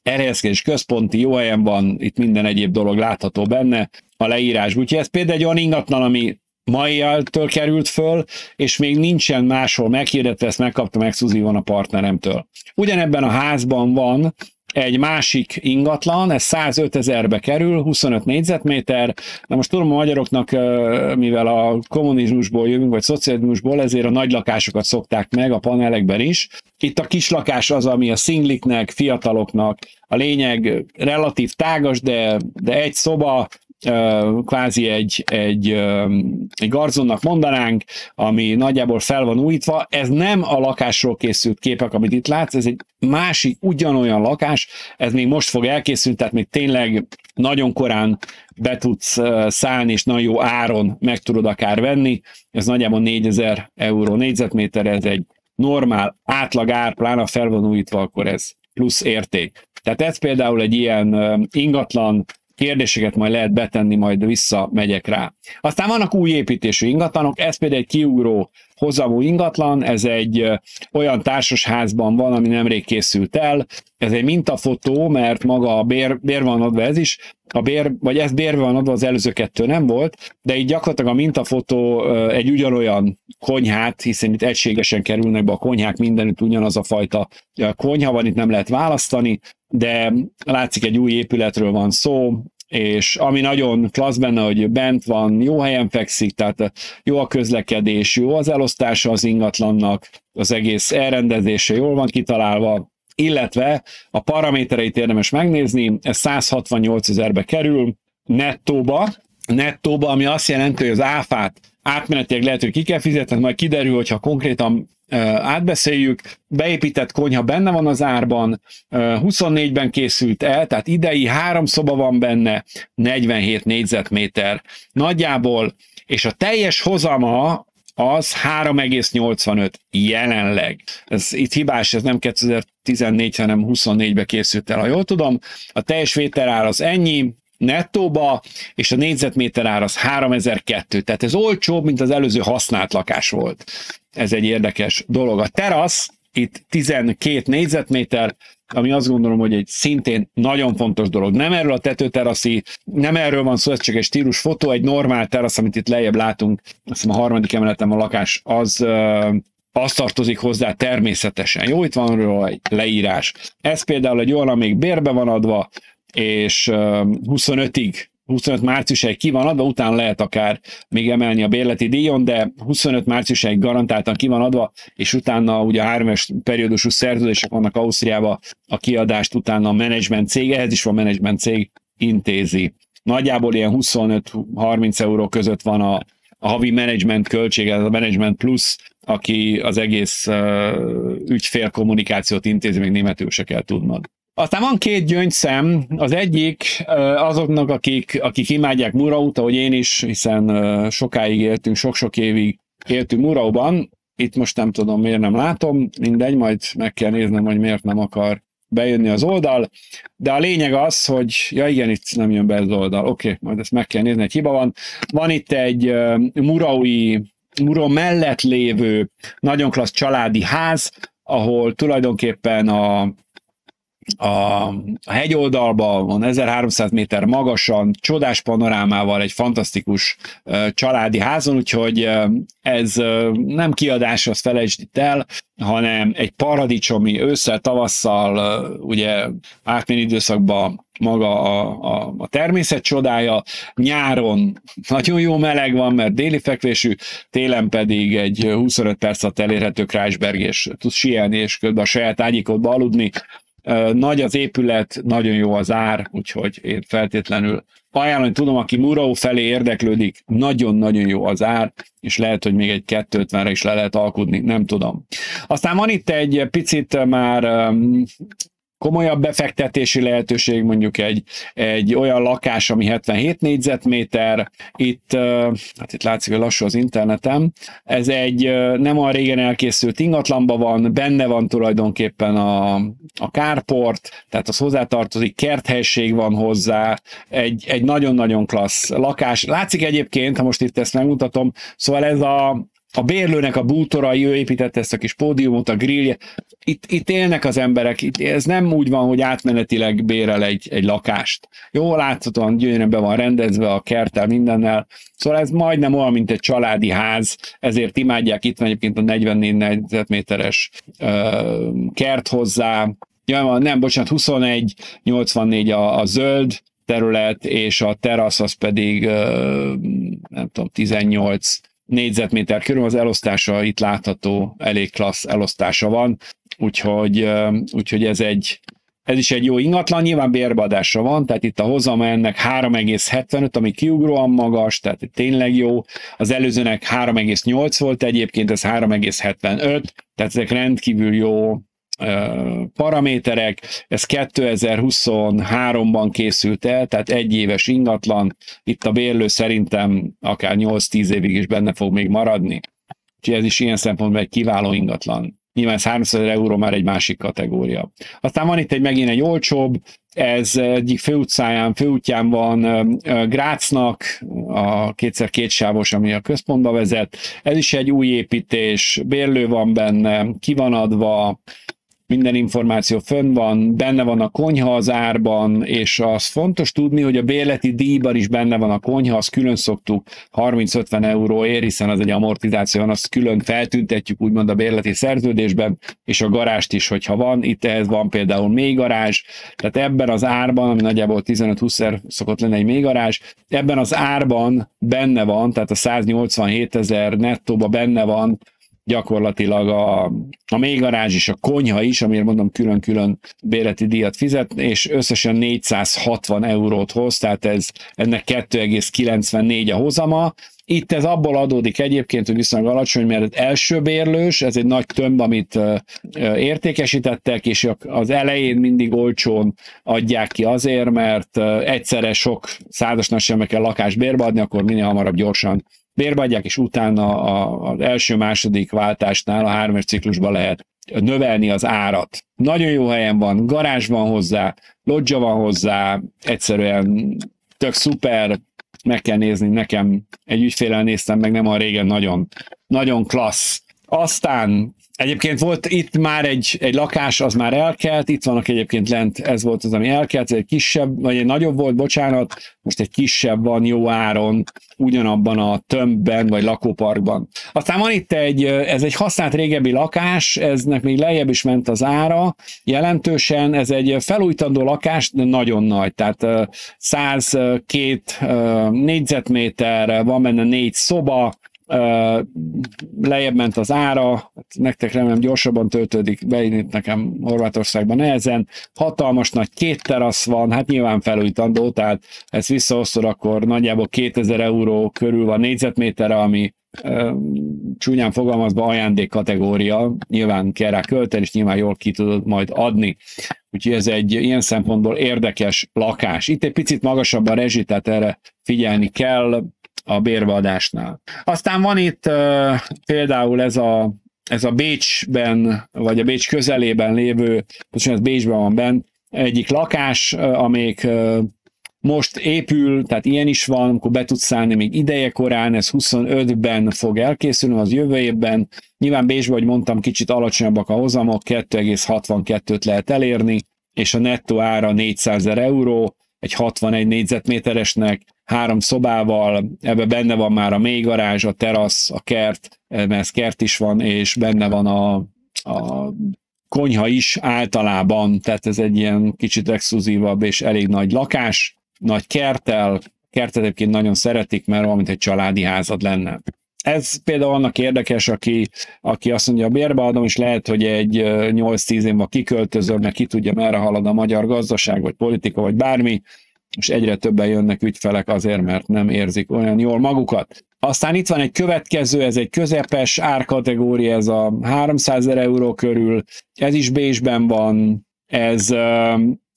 Elhelyezkedés központi, jó helyen van, itt minden egyéb dolog látható benne a leírás. Úgyhogy ez például egy olyan ingatlan, ami mai jeltől került föl, és még nincsen máshol meghirdetve, ezt megkaptam exkluzívan a partneremtől. Ugyanebben a házban van egy másik ingatlan, ez százöt ezerbe kerül, huszonöt négyzetméter. Na most tudom, a magyaroknak, mivel a kommunizmusból jövünk, vagy szocializmusból, ezért a nagy lakásokat szokták meg a panelekben is. Itt a kis lakás az, ami a szingliknek, fiataloknak, a lényeg relatív tágas, de, de egy szoba, kvázi egy, egy, egy garzonnak mondanánk, ami nagyjából fel van újítva. Ez nem a lakásról készült képek, amit itt látsz, ez egy másik, ugyanolyan lakás, ez még most fog elkészülni, tehát még tényleg nagyon korán be tudsz szállni, és nagyon jó áron meg tudod akár venni. Ez nagyjából négyezer euró négyzetméter, ez egy normál átlag ár, pláne ha fel van újítva, akkor ez plusz érték. Tehát ez például egy ilyen ingatlan, kérdéseket majd lehet betenni, majd visszamegyek rá. Aztán vannak új építésű ingatlanok, ez például egy kiugró hozamú ingatlan, ez egy olyan társasházban van, ami nemrég készült el, ez egy mintafotó, mert maga a bér, bér van adva ez is, a bér, vagy ez bérbe van adva, az előző kettő nem volt, de így gyakorlatilag a mintafotó egy ugyanolyan konyhát, hiszen itt egységesen kerülnek be a konyhák, mindenütt ugyanaz a fajta konyha van, itt nem lehet választani, de látszik, egy új épületről van szó, és ami nagyon klassz benne, hogy bent van, jó helyen fekszik, tehát jó a közlekedés, jó az elosztása az ingatlannak, az egész elrendezése jól van kitalálva, illetve a paramétereit érdemes megnézni, ez százhatvannyolc ezerbe kerül nettóba, nettóba, ami azt jelenti, hogy az áfát átmenetileg lehet, hogy ki kell fizetni, majd kiderül, hogyha konkrétan átbeszéljük, beépített konyha benne van az árban, huszonnégyben készült el, tehát idei három szoba van benne, negyvenhét négyzetméter nagyjából, és a teljes hozama az három egész nyolcvanöt jelenleg. Ez itt hibás, ez nem kétezer-tizennégy, hanem huszonnégybe készült el, ha jól tudom. A teljes vételár az ennyi, nettóba, és a négyzetméter ár az háromezer-kétszáz, tehát ez olcsóbb, mint az előző használt lakás volt. Ez egy érdekes dolog. A terasz, itt tizenkét négyzetméter, ami azt gondolom, hogy egy szintén nagyon fontos dolog. Nem erről a tetőteraszi, nem erről van szó, ez csak egy stílus fotó, egy normál terasz, amit itt lejjebb látunk, azt hiszem a harmadik emeleten a lakás, az, az tartozik hozzá természetesen. Jó, itt van róla egy leírás. Ez például egy olyan, amíg bérbe van adva, és huszonötig, huszonöt márciusáig ki van adva, utána lehet akár még emelni a bérleti díjon, de huszonöt márciusáig garantáltan ki van adva, és utána ugye a hármas periódusú szerződések vannak Ausztriában, a kiadást utána a menedzsment cég, ehhez is van menedzsment cég, intézi. Nagyjából ilyen huszonöt-harminc euró között van a, a havi menedzsment költség, ez a menedzsment plusz, aki az egész uh, ügyfél kommunikációt intézi, még németül se kell tudnod. Aztán van két gyöngyszem, az egyik azoknak, akik, akik imádják Muraut, ahogy én is, hiszen sokáig éltünk, sok-sok évig éltünk Murauban. Itt most nem tudom, miért nem látom, mindegy, majd meg kell néznem, hogy miért nem akar bejönni az oldal, de a lényeg az, hogy, ja igen, itt nem jön be az oldal, oké, okay, majd ezt meg kell nézni, egy hiba van. Van itt egy muraui, Murau mellett lévő nagyon klassz családi ház, ahol tulajdonképpen a A hegyoldalban van, ezerháromszáz méter magasan, csodás panorámával, egy fantasztikus uh, családi házon, úgyhogy uh, ez uh, nem kiadás, azt felejtsd itt el, hanem egy paradicsomi ősszel, tavasszal, uh, ugye átmén időszakban maga a, a, a természet csodája, nyáron nagyon jó meleg van, mert déli fekvésű, télen pedig egy huszonöt perc alatt elérhető Kreischberg, és tudsz sielni, és közben a saját ágyikodba aludni. Nagy az épület, nagyon jó az ár, úgyhogy én feltétlenül ajánlani tudom, aki Murau felé érdeklődik, nagyon-nagyon jó az ár, és lehet, hogy még egy kétszázötvenre is le lehet alkudni, nem tudom. Aztán van itt egy picit már komolyabb befektetési lehetőség, mondjuk egy, egy olyan lakás, ami hetvenhét négyzetméter, itt, hát itt látszik, hogy lassú az internetem, ez egy nem olyan régen elkészült ingatlanban van, benne van tulajdonképpen a, a carport, tehát az hozzátartozik, kerthelyiség van hozzá, egy, egy nagyon-nagyon klassz lakás. Látszik egyébként, ha most itt ezt megmutatom, szóval ez a A bérlőnek a bútorai, ő építette ezt a kis pódiumot, a grillje. Itt, itt élnek az emberek, itt, ez nem úgy van, hogy átmenetileg bérel egy, egy lakást. Jó, láthatóan gyönyörűen be van rendezve a kerttel, mindennel. Szóval ez majdnem olyan, mint egy családi ház, ezért imádják, itt van egyébként a negyvennégy négyzetméteres ö, kert hozzá. Ja, nem, bocsánat, huszonegy nyolcvannégy a, a zöld terület, és a terasz az pedig ö, nem tudom, tizennyolc négyzetméter körül, az elosztása itt látható, elég klassz elosztása van, úgyhogy, úgyhogy ez, egy, ez is egy jó ingatlan, nyilván bérbeadásra van, tehát itt a hozama ennek három egész hetvenöt, ami kiugróan magas, tehát tényleg jó, az előzőnek három egész nyolc volt egyébként, ez három egész hetvenöt, tehát ezek rendkívül jó paraméterek, ez kétezer-huszonháromban készült el, tehát egy éves ingatlan, itt a bérlő szerintem akár nyolc-tíz évig is benne fog még maradni, úgyhogy ez is ilyen szempontból egy kiváló ingatlan. Nyilván ez háromszázezer euró már egy másik kategória. Aztán van itt egy megint egy olcsóbb, ez egyik főutcáján, főútján van Graznak, a kétszer kétsávos, ami a központba vezet, ez is egy új építés, bérlő van benne, ki van adva, minden információ fönn van, benne van a konyha az árban, és az fontos tudni, hogy a bérleti díjban is benne van a konyha, azt külön szoktuk harminc-ötven euróért, hiszen az egy amortizáció van, azt külön feltüntetjük úgymond a bérleti szerződésben, és a garást is, hogyha van, itt ehhez van például mély garázs, tehát ebben az árban, ami nagyjából tizenöt-húszszer szokott lenni egy mély garázs, ebben az árban benne van, tehát a száznyolcvanhétezer nettóban benne van, gyakorlatilag a, a mélygarázs és a konyha is, amiért mondom külön-külön bérleti díjat fizet, és összesen négyszázhatvan eurót hoz, tehát ez, ennek kettő egész kilencvennégy a hozama. Itt ez abból adódik egyébként, hogy viszonylag alacsony, mert ez első bérlős, ez egy nagy tömb, amit értékesítettek, és az elején mindig olcsón adják ki azért, mert egyszerre sok százasnak sem kell lakást bérbe adni, akkor minél hamarabb gyorsan bérbeadják, és utána az első-második váltásnál a hármas ciklusban lehet növelni az árat. Nagyon jó helyen van, garázs van hozzá, lodzsa van hozzá, egyszerűen tök szuper, meg kell nézni, nekem egy ügyféllel néztem meg nem olyan régen, nagyon, nagyon klassz. Aztán egyébként volt itt már egy, egy lakás, az már elkelt, itt vannak egyébként lent, ez volt az, ami elkelt, ez egy kisebb, vagy egy nagyobb volt, bocsánat, most egy kisebb van jó áron, ugyanabban a tömbben, vagy lakóparkban. Aztán van itt egy, ez egy használt régebbi lakás, eznek még lejjebb is ment az ára, jelentősen ez egy felújítandó lakás, de nagyon nagy, tehát száz-két négyzetméter, van benne négy szoba, Uh, lejjebb ment az ára, nektek remélem gyorsabban töltődik, beindít nekem Horvátországban nehezen, hatalmas nagy két terasz van, hát nyilván felújítandó, tehát ezt visszaosztod, akkor nagyjából kétezer euró körül van négyzetméterre, ami uh, csúnyán fogalmazva ajándék kategória, nyilván kell rá költeni, és nyilván jól ki tudod majd adni. Úgyhogy ez egy ilyen szempontból érdekes lakás. Itt egy picit magasabb a rezsi, tehát erre figyelni kell a bérbeadásnál. Aztán van itt uh, például ez a, ez a Bécsben, vagy a Bécs közelében lévő, most ez Bécsben van bent, egyik lakás, uh, amelyik uh, most épül, tehát ilyen is van, amikor be tudsz szállni még ideje korán, ez huszonötben fog elkészülni, az jövő évben. Nyilván Bécsben, ahogy mondtam, kicsit alacsonyabbak a hozamok, kettő egész hatvankettőt lehet elérni, és a nettó ára négyszázezer euró, egy hatvanegy négyzetméteresnek, három szobával, ebben benne van már a mély garázs, a terasz, a kert, mert ez kert is van, és benne van a, a konyha is általában, tehát ez egy ilyen kicsit exkluzívabb és elég nagy lakás, nagy kerttel, kertet egyébként nagyon szeretik, mert valamint egy családi házad lenne. Ez például annak érdekes, aki, aki azt mondja, bérbeadom, és lehet, hogy egy nyolc-tíz évben kiköltözöm, mert ki tudja, merre halad a magyar gazdaság, vagy politika, vagy bármi, és egyre többen jönnek ügyfelek azért, mert nem érzik olyan jól magukat. Aztán itt van egy következő, ez egy közepes árkategória, ez a háromszázezer euró körül, ez is Bécsben van, ez,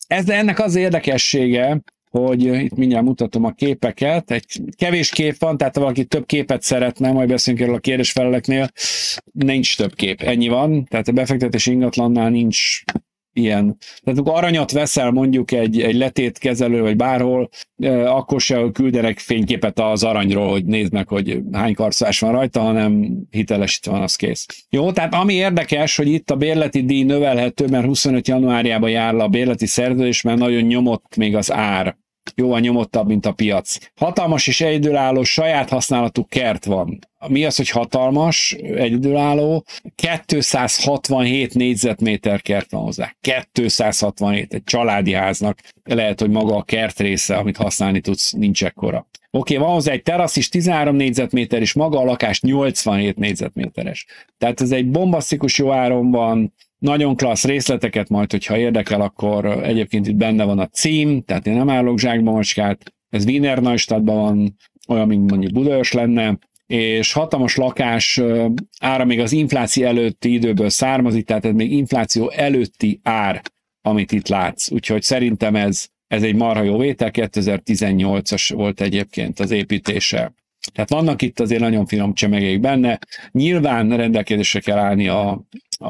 ez ennek az érdekessége, hogy itt mindjárt mutatom a képeket, egy kevés kép van, tehát ha valaki több képet szeretne, majd beszélünk erről a kérdésfeleleknél, nincs több kép, ennyi van, tehát a befektetési ingatlannál nincs ilyen. Tehát amikor aranyat veszel mondjuk egy, egy letétkezelő vagy bárhol, eh, akkor se küldenek fényképet az aranyról, hogy nézd meg, hogy hány karszás van rajta, hanem hitelesítve van, az kész. Jó, tehát ami érdekes, hogy itt a bérleti díj növelhető, mert huszonöt januárjában jár le a bérleti szerződés, mert nagyon nyomott még az ár. Jóval nyomottabb, mint a piac. Hatalmas és egyedülálló saját használatú kert van. Mi az, hogy hatalmas, egyedülálló? kétszázhatvanhét négyzetméter kert van hozzá. kétszázhatvanhét, egy családi háznak lehet, hogy maga a kert része, amit használni tudsz, nincs ekkora. Oké, okay, van hozzá egy terasz is, tizenhárom négyzetméter, és maga a lakás nyolcvanhét négyzetméteres. Tehát ez egy bombasztikus jó áron van. Nagyon klassz részleteket majd, hogyha érdekel, akkor egyébként itt benne van a cím, tehát én nem állok zsákba macskát, ez Wiener Neustadtban van, olyan, mint mondjuk Budaörs lenne, és hatalmas lakás ára még az infláció előtti időből származik, tehát ez még infláció előtti ár, amit itt látsz. Úgyhogy szerintem ez, ez egy marha jó vétel, kétezer-tizennyolcas volt egyébként az építése. Tehát vannak itt azért nagyon finom csemegék benne, nyilván rendelkezésre kell állni a A,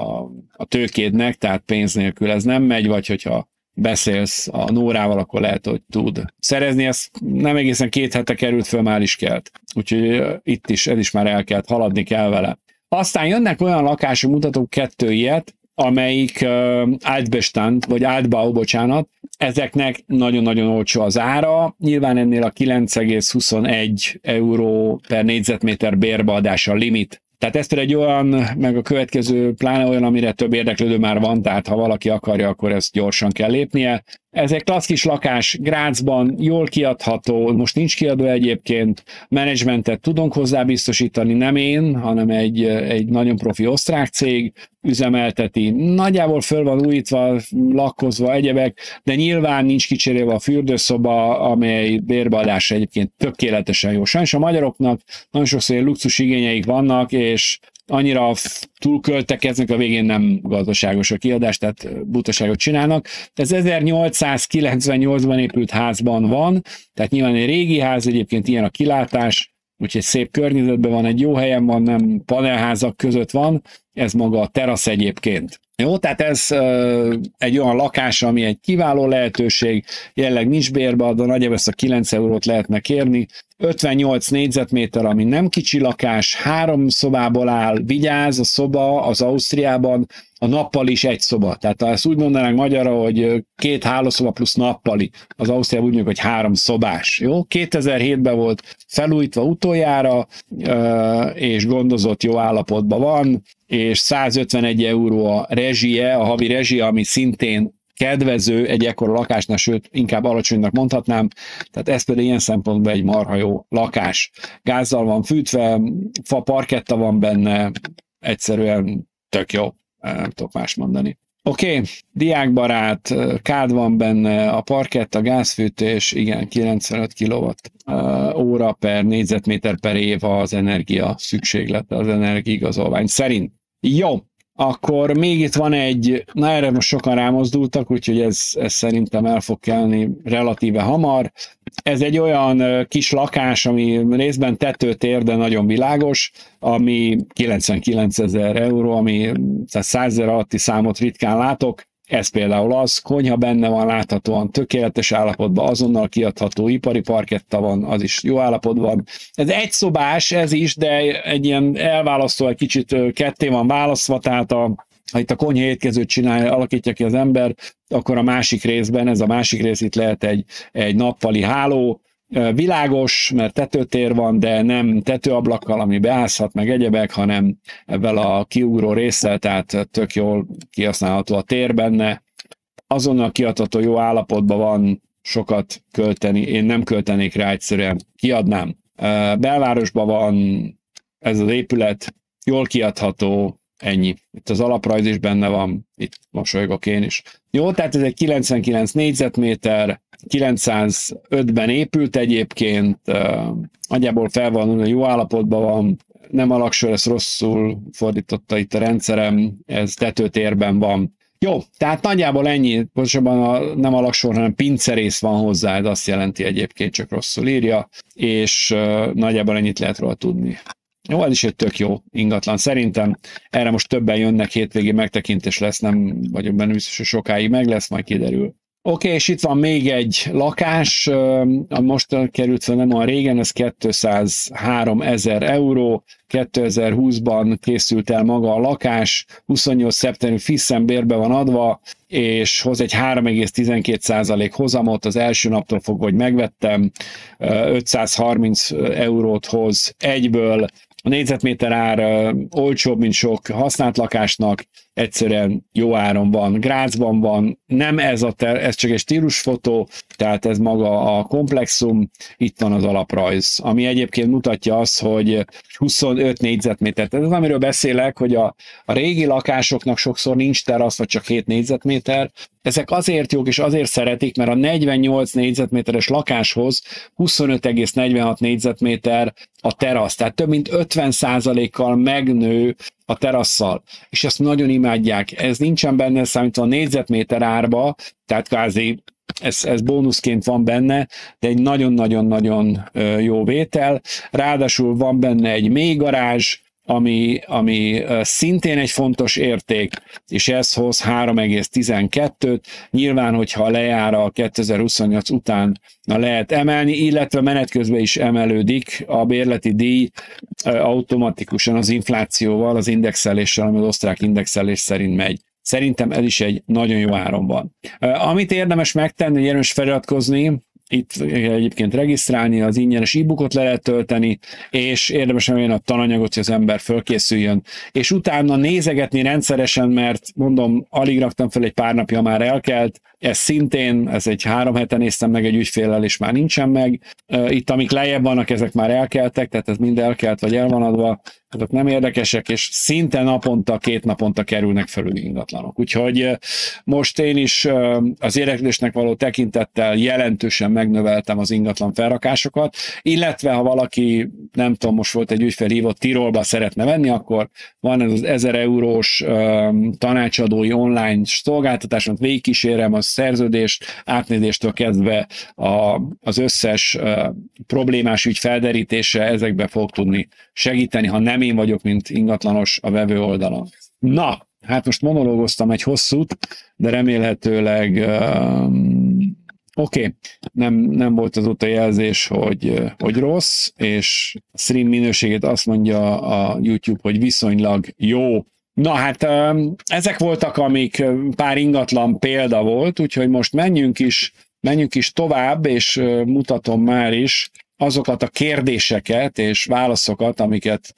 a, a tőkédnek, tehát pénz nélkül ez nem megy, vagy hogyha beszélsz a Nórával, akkor lehet, hogy tud szerezni, ez nem egészen két hete került föl, már is kelt. Úgyhogy itt is, ez is már el kell, haladni kell vele. Aztán jönnek olyan lakási mutatók, kettő ilyet, amelyik uh, Altbestand, vagy Altbau, bocsánat, ezeknek nagyon-nagyon olcsó az ára, nyilván ennél a kilenc egész huszonegy euró per négyzetméter bérbeadása limit. Tehát ez például egy olyan, meg a következő pláne olyan, amire több érdeklődő már van, tehát ha valaki akarja, akkor ezt gyorsan kell lépnie. Ez egy klassz kis lakás Grazban, jól kiadható, most nincs kiadó egyébként, menedzsmentet tudunk hozzá biztosítani, nem én, hanem egy, egy nagyon profi osztrák cég üzemelteti. Nagyjából föl van újítva, lakkozva, egyebek, de nyilván nincs kicserélve a fürdőszoba, amely bérbeadása egyébként tökéletesen jó. Sajnos a magyaroknak nagyon sokszor luxus igényeik vannak, és annyira túlköltekeznek, a végén nem gazdaságos a kiadás, tehát butaságot csinálnak. Ez ezernyolcszázkilencvennyolcban épült házban van, tehát nyilván egy régi ház, egyébként ilyen a kilátás, úgyhogy szép környezetben van, egy jó helyen van, nem panelházak között van, ez maga a terasz egyébként. Jó, tehát ez uh, egy olyan lakás, ami egy kiváló lehetőség, jelenleg nincs bérbeadva, nagyjából ezt a kilenc eurót lehetne kérni, ötvennyolc négyzetméter, ami nem kicsi lakás, három szobából áll, vigyáz, a szoba az Ausztriában, a nappali is egy szoba, tehát ezt úgy mondanánk magyarra, hogy két hálószoba plusz nappali, az Ausztriában úgy mondjuk, hogy három szobás, jó? kétezer-hétben volt felújítva utoljára, uh, és gondozott, jó állapotban van, és százötvenegy euró a rezsie, a havi rezsie, ami szintén kedvező egy ekkora lakásnál, sőt, inkább alacsonynak mondhatnám, tehát ez például ilyen szempontból egy marha jó lakás. Gázzal van fűtve, fa parketta van benne, egyszerűen tök jó, nem tudok más mondani. Oké, okay, diákbarát, kád van benne, a parketta, gázfűtés, igen, kilencvenöt kilowatt óra per négyzetméter per év az energia szükséglet, az energiaigazolvány szerint. Jó, akkor még itt van egy, na erre most sokan rámozdultak, úgyhogy ez, ez szerintem el fog kelni relatíve hamar. Ez egy olyan kis lakás, ami részben tetőtér, de nagyon világos, ami kilencvenkilencezer euró, ami százezer alatti számot ritkán látok. Ez például az, konyha benne van láthatóan, tökéletes állapotban, azonnal kiadható, ipari parketta van, az is jó állapotban. Ez egy szobás, ez is, de egy ilyen elválasztó, egy kicsit ketté van választva, tehát a, ha itt a konyha étkezőt csinálja, alakítja ki az ember, akkor a másik részben, ez a másik rész itt lehet egy, egy nappali háló, világos, mert tetőtér van, de nem tetőablakkal, ami beázhat, meg egyebek, hanem ebben a kiugró résszel, tehát tök jól kihasználható a tér benne. Azonnal kiadható, jó állapotban van, sokat költeni, én nem költenék rá, egyszerűen kiadnám. Belvárosban van, ez az épület jól kiadható, ennyi. Itt az alaprajz is benne van, itt mosolygok én is. Jó, tehát ez egy kilencvenkilenc négyzetméter, kilencszázötben épült egyébként, nagyjából fel van, nagyon jó állapotban van, nem alaksor, ezt rosszul fordította itt a rendszerem, ez tetőtérben van. Jó, tehát nagyjából ennyi, pontosabban a, nem alaksor, hanem pincerész van hozzá, ez azt jelenti egyébként, csak rosszul írja, és uh, nagyjából ennyit lehet róla tudni. Jó, ez is egy tök jó ingatlan. Szerintem erre most többen jönnek, hétvégén megtekintés lesz, nem vagyok benne biztos, hogy sokáig meg lesz, majd kiderül. Oké, okay, és itt van még egy lakás, a most került fel nem olyan régen, ez kétszázhárom ezer euró, kétezerhúszban készült el maga a lakás, huszonnyolc szeptember fixen bérbe van adva, és hoz egy három egész tizenkét százalék hozamot, az első naptól fogva, hogy megvettem, ötszázharminc eurót hoz egyből, a négyzetméter ár olcsóbb, mint sok használt lakásnak, egyszerűen jó áron van. Grazban van, nem ez a ter, ez csak egy stílusfotó, tehát ez maga a komplexum, itt van az alaprajz, ami egyébként mutatja azt, hogy huszonöt négyzetméter. Ez az, amiről beszélek, hogy a, a régi lakásoknak sokszor nincs terasz, vagy csak hét négyzetméter. Ezek azért jók és azért szeretik, mert a negyvennyolc négyzetméteres lakáshoz huszonöt egész negyvenhat négyzetméter a terasz, tehát több mint ötven százalékkal megnő a terasszal, és ezt nagyon imádják. Ez nincsen benne számítva a négyzetméter árba, tehát kvázi ez, ez bónuszként van benne, de egy nagyon-nagyon-nagyon jó vétel. Ráadásul van benne egy mélygarázs, ami, ami szintén egy fontos érték, és ez hoz három egész tizenkettőt. Nyilván, hogyha lejár a kétezerhuszonnyolc után, lehet emelni, illetve menet közben is emelődik a bérleti díj automatikusan az inflációval, az indexeléssel, ami az osztrák indexelés szerint megy. Szerintem ez is egy nagyon jó áron van. Amit érdemes megtenni, érdemes feliratkozni, itt egyébként regisztrálni, az ingyenes e-bookot le lehet tölteni, és érdemes megvenni a tananyagot, hogy az ember fölkészüljön. És utána nézegetni rendszeresen, mert mondom, alig raktam fel, egy pár napja már elkelt, ez szintén, ez egy három hete néztem meg egy ügyféllel, és már nincsen meg. Itt, amik lejjebb vannak, ezek már elkeltek, tehát ez mind elkelt, vagy el van adva, azok nem érdekesek, és szinte naponta, két naponta kerülnek felül ingatlanok. Úgyhogy most én is az érdeklődésnek való tekintettel jelentősen megnöveltem az ingatlan felrakásokat, illetve ha valaki, nem tudom, most volt egy ügyfél hívott, Tirolba szeretne venni, akkor van ez az ezer eurós tanácsadói online szolgáltatás, amit végigkísérem, az szerződést, átnézéstől kezdve a, az összes uh, problémás ügy felderítése, ezekbe fog tudni segíteni, ha nem én vagyok, mint ingatlanos a vevő oldalon. Na, hát most monológoztam egy hosszút, de remélhetőleg um, oké, okay. nem, nem volt azóta jelzés, hogy, hogy rossz, és a stream minőségét azt mondja a YouTube, hogy viszonylag jó. Na hát ezek voltak, amik pár ingatlan példa volt, úgyhogy most menjünk is, menjünk is tovább, és mutatom már is azokat a kérdéseket és válaszokat, amiket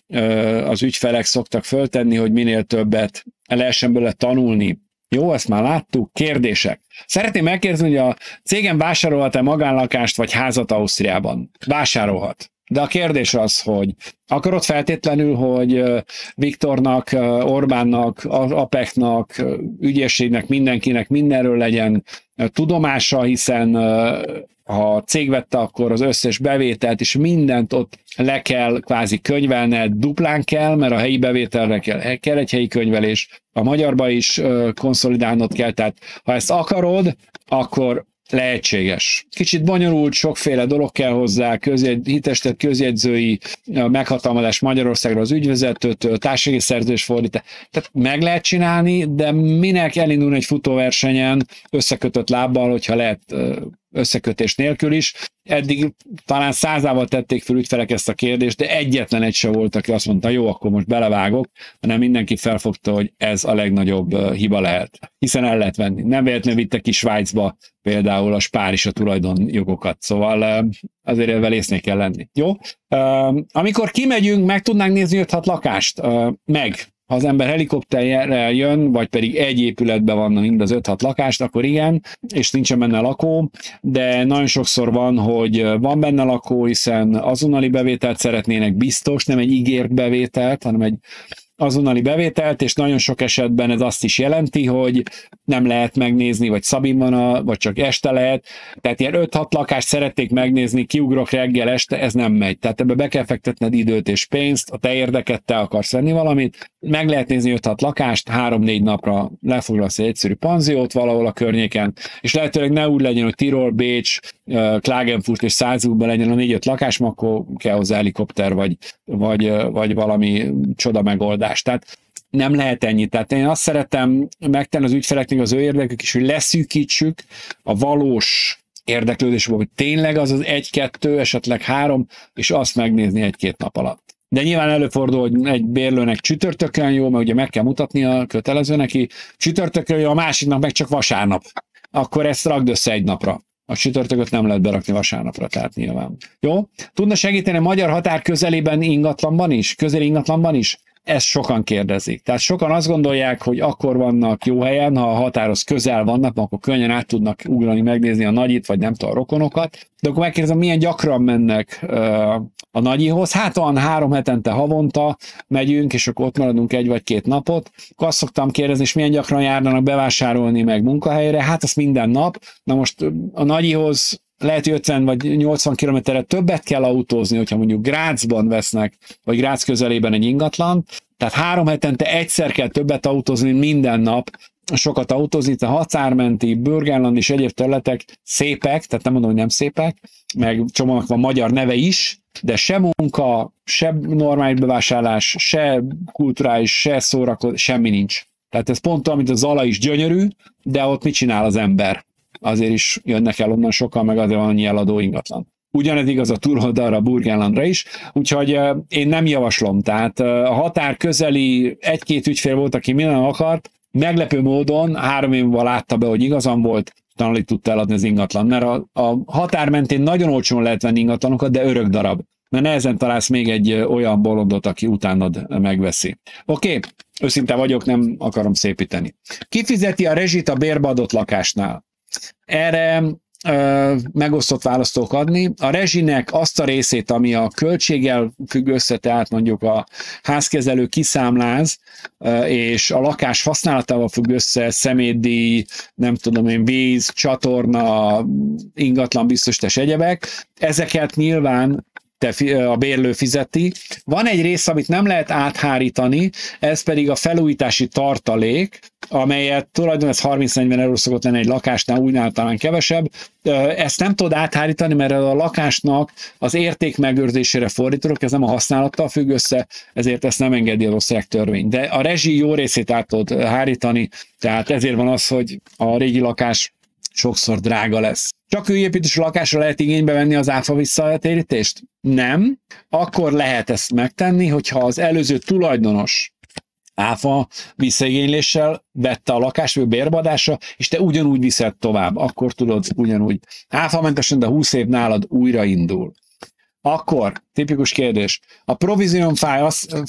az ügyfelek szoktak föltenni, hogy minél többet lehessen belőle tanulni. Jó, ezt már láttuk. Kérdések. Szeretném megkérdezni, hogy a cégem vásárolhat-e magánlakást vagy házat Ausztriában? Vásárolhat. De a kérdés az, hogy akarod feltétlenül, hogy Viktornak, Orbánnak, Apeknak, ügyészségnek, mindenkinek mindenről legyen tudomása, hiszen ha a cég vette, akkor az összes bevételt és mindent ott le kell kvázi könyvelned, duplán kell, mert a helyi bevételre kell, kell egy helyi könyvelés, a magyarba is konszolidálnod kell, tehát ha ezt akarod, akkor lehetséges. Kicsit bonyolult, sokféle dolog kell hozzá, közjegy, hitestett közjegyzői meghatalmazás Magyarországról az ügyvezetőtől, társasági szerződés fordítás. Tehát meg lehet csinálni, de minek elindulni egy futóversenyen összekötött lábbal, hogyha lehet összekötés nélkül is. Eddig talán százával tették fel ügyfelek ezt a kérdést, de egyetlen egy se volt, aki azt mondta, jó, akkor most belevágok, hanem mindenki felfogta, hogy ez a legnagyobb hiba lehet, hiszen el lehet venni. Nem véletlenül vitte ki Svájcba például a spár is a tulajdonjogokat, szóval azért ezzel észnél kell lenni. Jó? Amikor kimegyünk, meg tudnánk nézni öt-hat lakást? Meg. Ha az ember helikopterrel jön, vagy pedig egy épületben van mind az öt-hat lakást, akkor igen, és nincsen benne lakó, de nagyon sokszor van, hogy van benne lakó, hiszen azonnali bevételt szeretnének, biztos, nem egy ígért bevételt, hanem egy azonnali bevételt, és nagyon sok esetben ez azt is jelenti, hogy nem lehet megnézni, vagy szabin van, a, vagy csak este lehet. Tehát ilyen öt-hat lakást szerették megnézni, kiugrok reggel, este, ez nem megy. Tehát ebbe be kell fektetned időt és pénzt, a te érdeket, te akarsz venni valamit, meg lehet nézni öt-hat lakást, három-négy napra lefoglalsz egy egyszerű panziót valahol a környéken, és lehetőleg ne úgy legyen, hogy Tirol, Bécs, Klagenfurt és Salzburgban legyen a négy-öt lakás, akkor kell hozzá helikopter, vagy, vagy, vagy valami csoda megoldás. Tehát nem lehet ennyi. Tehát én azt szeretem megtenni az ügyfeleknek, az ő érdekük is, hogy leszűkítsük a valós érdeklődésből, hogy tényleg az az egy-kettő, esetleg három, és azt megnézni egy-két nap alatt. De nyilván előfordul, hogy egy bérlőnek csütörtökön jó, mert ugye meg kell mutatni a kötelező neki, csütörtökön jó, a másiknak meg csak vasárnap. Akkor ezt rakd össze egy napra. A csütörtököt nem lehet berakni vasárnapra, tehát nyilván. Jó? Tudna segíteni a magyar határ közelében ingatlanban is? Közeli ingatlanban is? Ezt sokan kérdezik. Tehát sokan azt gondolják, hogy akkor vannak jó helyen, ha a határhoz közel vannak, akkor könnyen át tudnak ugrani, megnézni a nagyit, vagy nem tudom, a rokonokat. De akkor megkérdezem, milyen gyakran mennek a nagyihoz. Hát van három hetente, havonta megyünk, és akkor ott maradunk egy vagy két napot. Akkor azt szoktam kérdezni, és milyen gyakran járnak bevásárolni meg munkahelyre. Hát az minden nap. Na most a nagyihoz lehet, hogy ötven vagy nyolcvan kilométerre többet kell autózni, hogyha mondjuk Grazban vesznek, vagy Graz közelében egy ingatlan. Tehát három hetente egyszer kell többet autózni, minden nap sokat autózni, tehát a határmenti, Burgenland és egyéb területek szépek, tehát nem mondom, hogy nem szépek, meg csomagnak van magyar neve is, de se munka, se normális bevásárlás, se kulturális, se szórakozás, semmi nincs. Tehát ez pont olyan, mint a Zala is gyönyörű, de ott mit csinál az ember? Azért is jönnek el onnan sokan, meg azért van annyi eladó ingatlan. Ugyanez igaz a túloldalra, a Burgenlandra is, úgyhogy én nem javaslom. Tehát a határ közeli egy-két ügyfél volt, aki minden akart, meglepő módon három évvel látta be, hogy igazam volt, tanulig tudta eladni az ingatlan, mert a, a határ mentén nagyon olcsón lehet venni ingatlanokat, de örök darab. Mert nehezen találsz még egy olyan bolondot, aki utánad megveszi. Oké, okay. Őszinte vagyok, nem akarom szépíteni. Ki fizeti a rezsit a bérbe adott lakásnál? Erre ö, megosztott választ tudok adni. A rezsinek azt a részét, ami a költséggel függ össze, tehát mondjuk a házkezelő kiszámláz, ö, és a lakás használatával függ össze, szemétdíj, nem tudom én, víz, csatorna, ingatlan biztosítás, egyebek. Ezeket nyilván te, a bérlő fizeti. Van egy rész, amit nem lehet áthárítani, ez pedig a felújítási tartalék, amelyet tulajdonképpen ez harminc-negyven euró szokott lenni egy lakásnál, úgynál talán kevesebb. Ezt nem tudod áthárítani, mert a lakásnak az érték megőrzésére fordítók, ez nem a használattal függ össze, ezért ezt nem engedi az osztrák törvény. De a rezsi jó részét át tudod hárítani, tehát ezért van az, hogy a régi lakás sokszor drága lesz. Csak újépítésű lakásra lehet igénybe venni az áfa visszatérítést? Nem. Akkor lehet ezt megtenni, hogyha az előző tulajdonos áfa visszaigényléssel vette a lakást, vagy bérbeadásra, és te ugyanúgy viszed tovább. Akkor tudod ugyanúgy. Áfamentesen, de húsz év nálad újraindul. Akkor, tipikus kérdés, a provision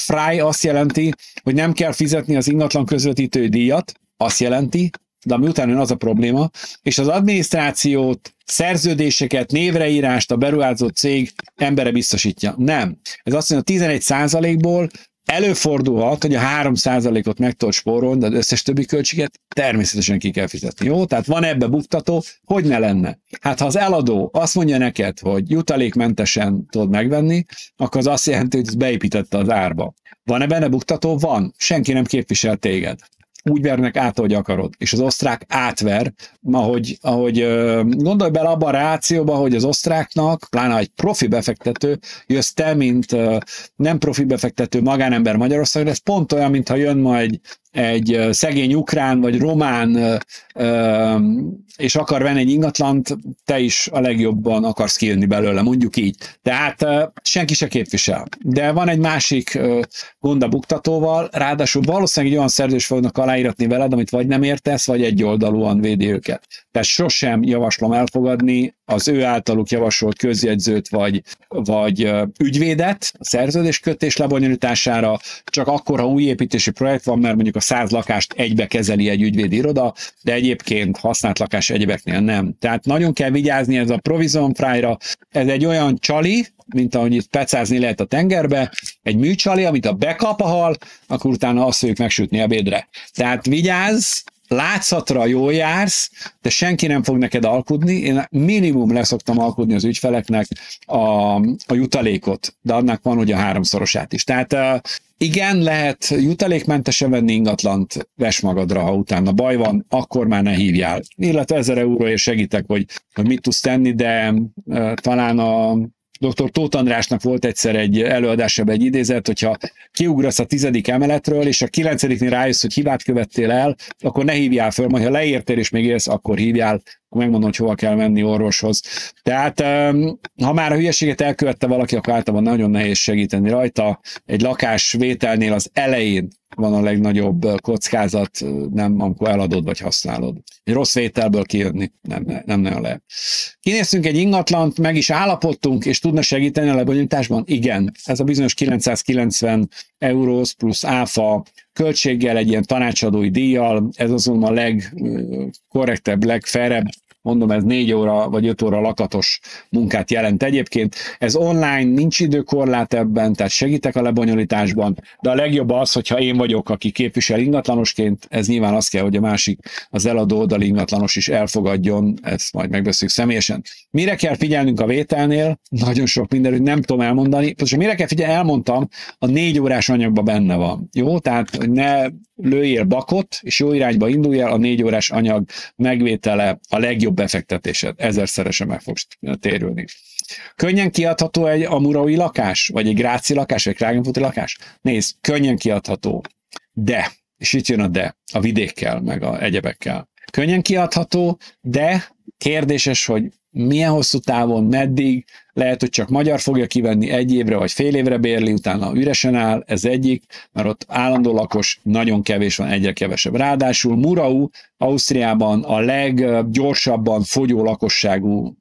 fry azt jelenti, hogy nem kell fizetni az ingatlan közvetítő díjat, azt jelenti, de ami utána jön, az a probléma, és az adminisztrációt, szerződéseket, névreírást a beruházó cég embere biztosítja. Nem. Ez azt mondja, hogy tizenegy százalékból előfordulhat, hogy a három százalékot meg tudod spórolni, de az összes többi költséget természetesen ki kell fizetni. Jó? Tehát van ebbe buktató, hogy ne lenne. Hát ha az eladó azt mondja neked, hogy jutalékmentesen tudod megvenni, akkor az azt jelenti, hogy ezt beépítette az árba. Van-e benne buktató? Van. Senki nem képvisel téged. Úgy vernek át, ahogy akarod. És az osztrák átver, ahogy, ahogy gondolj bele abban a rációban, hogy az osztráknak, pláne egy profi befektető, jössz te, mint nem profi befektető magánember Magyarországon, ez pont olyan, mintha jön majd egy szegény ukrán vagy román, és akar venni egy ingatlant, te is a legjobban akarsz kijönni belőle, mondjuk így. Tehát senki se képvisel. De van egy másik gond a buktatóval, ráadásul valószínűleg egy olyan szerződést fognak aláíratni veled, amit vagy nem értesz, vagy egyoldalúan védi őket. Tehát sosem javaslom elfogadni az ő általuk javasolt közjegyzőt vagy, vagy ügyvédet a szerződéskötés lebonyolítására, csak akkor, ha új építési projekt van, mert mondjuk a száz lakást egybe kezeli egy ügyvédi iroda, de egyébként használt lakás egyebeknél nem. Tehát nagyon kell vigyázni ez a provision frájra, ez egy olyan csali, mint ahogy itt pecázni lehet a tengerbe, egy műcsali, amit a bekap a hal, akkor utána azt fogjuk megsütni a bédre. Tehát vigyázz, látszatra jól jársz, de senki nem fog neked alkudni. Én minimum leszoktam alkudni az ügyfeleknek a, a jutalékot, de annak van ugye a háromszorosát is. Tehát igen, lehet jutalékmentesen venni ingatlant, vess magadra, ha utána baj van, akkor már ne hívjál. Illetve ezer euróért segítek, hogy, hogy mit tudsz tenni, de uh, talán a doktor Tóth Andrásnak volt egyszer egy előadásában egy idézet, hogyha kiugrasz a tizedik emeletről, és a kilencediknél rájössz, hogy hibát követtél el, akkor ne hívjál föl, majd ha leértél és még élsz, akkor hívjál, akkor megmondom, hogy hova kell menni orvoshoz. Tehát ha már a hülyeséget elkövette valaki, akkor általában nagyon nehéz segíteni rajta. Egy lakásvételnél az elején van a legnagyobb kockázat, nem amikor eladod vagy használod. Egy rossz vételből kijönni nem, nem nagyon lehet. Kinéztünk egy ingatlant, meg is állapodtunk, és tudna segíteni a lebonyolításban? Igen. Ez a bizonyos kilencszázkilencven eurós plusz áfa költséggel, egy ilyen tanácsadói díjjal, ez azonban a legkorrektebb, legfairebb, mondom, ez négy óra vagy öt óra lakatos munkát jelent egyébként. Ez online, nincs időkorlát ebben, tehát segítek a lebonyolításban, de a legjobb az, hogyha én vagyok, aki képvisel ingatlanosként, ez nyilván az kell, hogy a másik, az eladó oldali ingatlanos is elfogadjon, ezt majd megbeszéljük személyesen. Mire kell figyelnünk a vételnél? Nagyon sok mindenütt nem tudom elmondani. Pontosan mire kell figyelni, elmondtam, a négy órás anyagban benne van. Jó, tehát hogy ne lőjél bakot, és jó irányba indulj el, a négy órás anyag megvétele a legjobb befektetésed, ezerszeresen meg fogsz térülni. Könnyen kiadható egy a muraui lakás, vagy egy gráci lakás, vagy egy klagenfurti lakás? Nézd, könnyen kiadható, de, és itt jön a de, a vidékkel, meg a egyebekkel. Könnyen kiadható, de kérdéses, hogy milyen hosszú távon, meddig, lehet, hogy csak magyar fogja kivenni, egy évre vagy fél évre bérli, utána üresen áll, ez egyik, mert ott állandó lakos nagyon kevés van, egyre kevesebb. Ráadásul Murau, Ausztriában a leggyorsabban fogyó lakosságú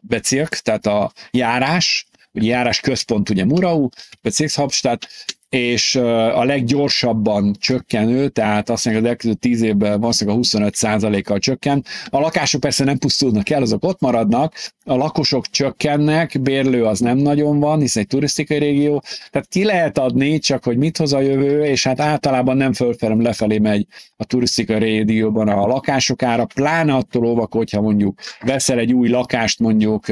Becirk, tehát a járás, ugye járás központ ugye Murau, Becirkshauptstadt, és a leggyorsabban csökkenő, tehát azt mondják, az elkövetkező tíz évben valószínűleg a huszonöt százalékkal csökken. A lakások persze nem pusztulnak el, azok ott maradnak, a lakosok csökkennek, bérlő az nem nagyon van, hiszen egy turisztikai régió, tehát ki lehet adni, csak hogy mit hoz a jövő, és hát általában nem fölfelem lefelé megy a turisztikai régióban a lakások ára, pláne attól óvakodj, ha mondjuk veszel egy új lakást, mondjuk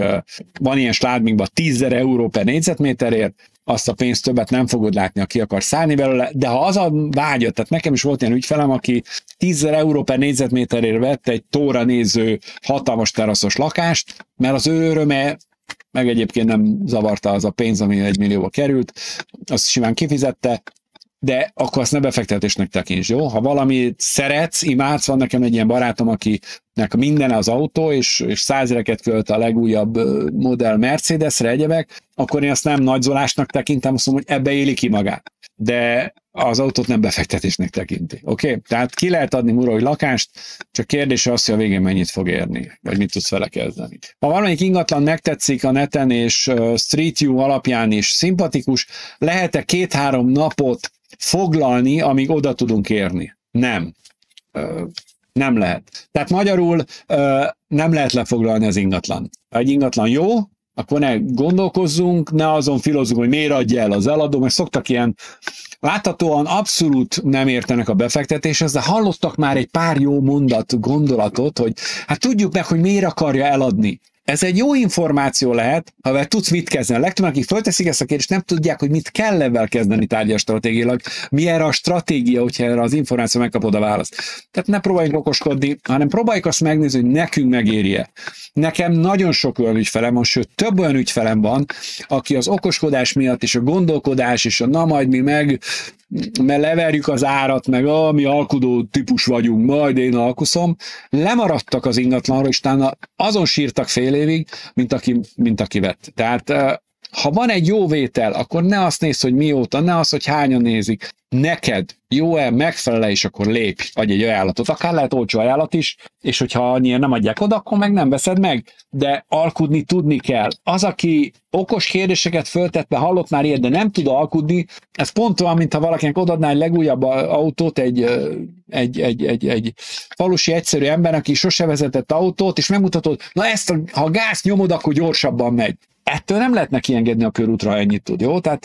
van ilyen sládmikban tízezer euró per négyzetméterért, azt a pénzt többet nem fogod látni, aki akar szállni belőle, de ha az a vágyod, tehát nekem is volt ilyen ügyfelem, aki tízezer euró per négyzetméterért vett egy tóra néző hatalmas teraszos lakást, mert az ő öröme, meg egyébként nem zavarta az a pénz, ami egy millióba került, azt simán kifizette, de akkor azt ne befektetésnek tekints, jó? Ha valamit szeretsz, imádsz, van nekem egy ilyen barátom, akinek minden az autó, és, és százezreket költ a legújabb modell Mercedesre, egyebek, akkor én azt nem nagyzolásnak tekintem, azt mondom, hogy ebbe éli ki magát. De az autót nem befektetésnek tekinti. Oké? Okay? Tehát ki lehet adni muraui lakást, csak kérdése az, hogy a végén mennyit fog érni, vagy mit tudsz vele kezdeni. Ha valamelyik ingatlan megtetszik a neten, és Street View alapján is szimpatikus, lehet-e két-három napot foglalni, amíg oda tudunk érni? Nem. Nem lehet. Tehát magyarul nem lehet lefoglalni az ingatlan. Ha egy ingatlan jó, akkor ne gondolkozzunk, ne azon filozunk, hogy miért adja el az eladó, mert szoktak ilyen, láthatóan abszolút nem értenek a befektetéshez, de hallottak már egy pár jó mondat, gondolatot, hogy hát tudjuk meg, hogy miért akarja eladni. Ez egy jó információ lehet, ha tudsz mit kezdeni. A legtöbben, akik fölteszik ezt a kérdést, nem tudják, hogy mit kell ebben kezdeni tárgyalstratégiailag, mi erre a stratégia, hogyha erre az információ megkapod a választ. Tehát ne próbáljuk okoskodni, hanem próbáljuk azt megnézni, hogy nekünk megérje. Nekem nagyon sok olyan ügyfelem van, sőt több olyan ügyfelem van, aki az okoskodás miatt és a gondolkodás és a na majd mi meg, mert leverjük az árat, meg a, mi alkudó típus vagyunk, majd én alkuszom, lemaradtak az ingatlanról, és azon sírtak fél évig, mint aki, mint aki vett. Tehát Ha van egy jó vétel, akkor ne azt nézd, hogy mióta, ne azt, hogy hányan nézik. Neked jó-e, megfelele, és akkor lépj, adj egy ajánlatot. Akár lehet olcsó ajánlat is, és hogyha annyira nem adják oda, akkor meg nem veszed meg. De alkudni tudni kell. Az, aki okos kérdéseket föltetve hallott már ilyet, de nem tud alkudni, ez pont olyan, mintha valakinek odadná egy legújabb autót egy, egy, egy, egy, egy falusi egyszerű ember, aki sose vezetett autót, és megmutatod, na ezt, a, ha gáz nyomod, akkor gyorsabban megy. Ettől nem lehetne kiengedni a körútra, ha ennyit tud, jó? Tehát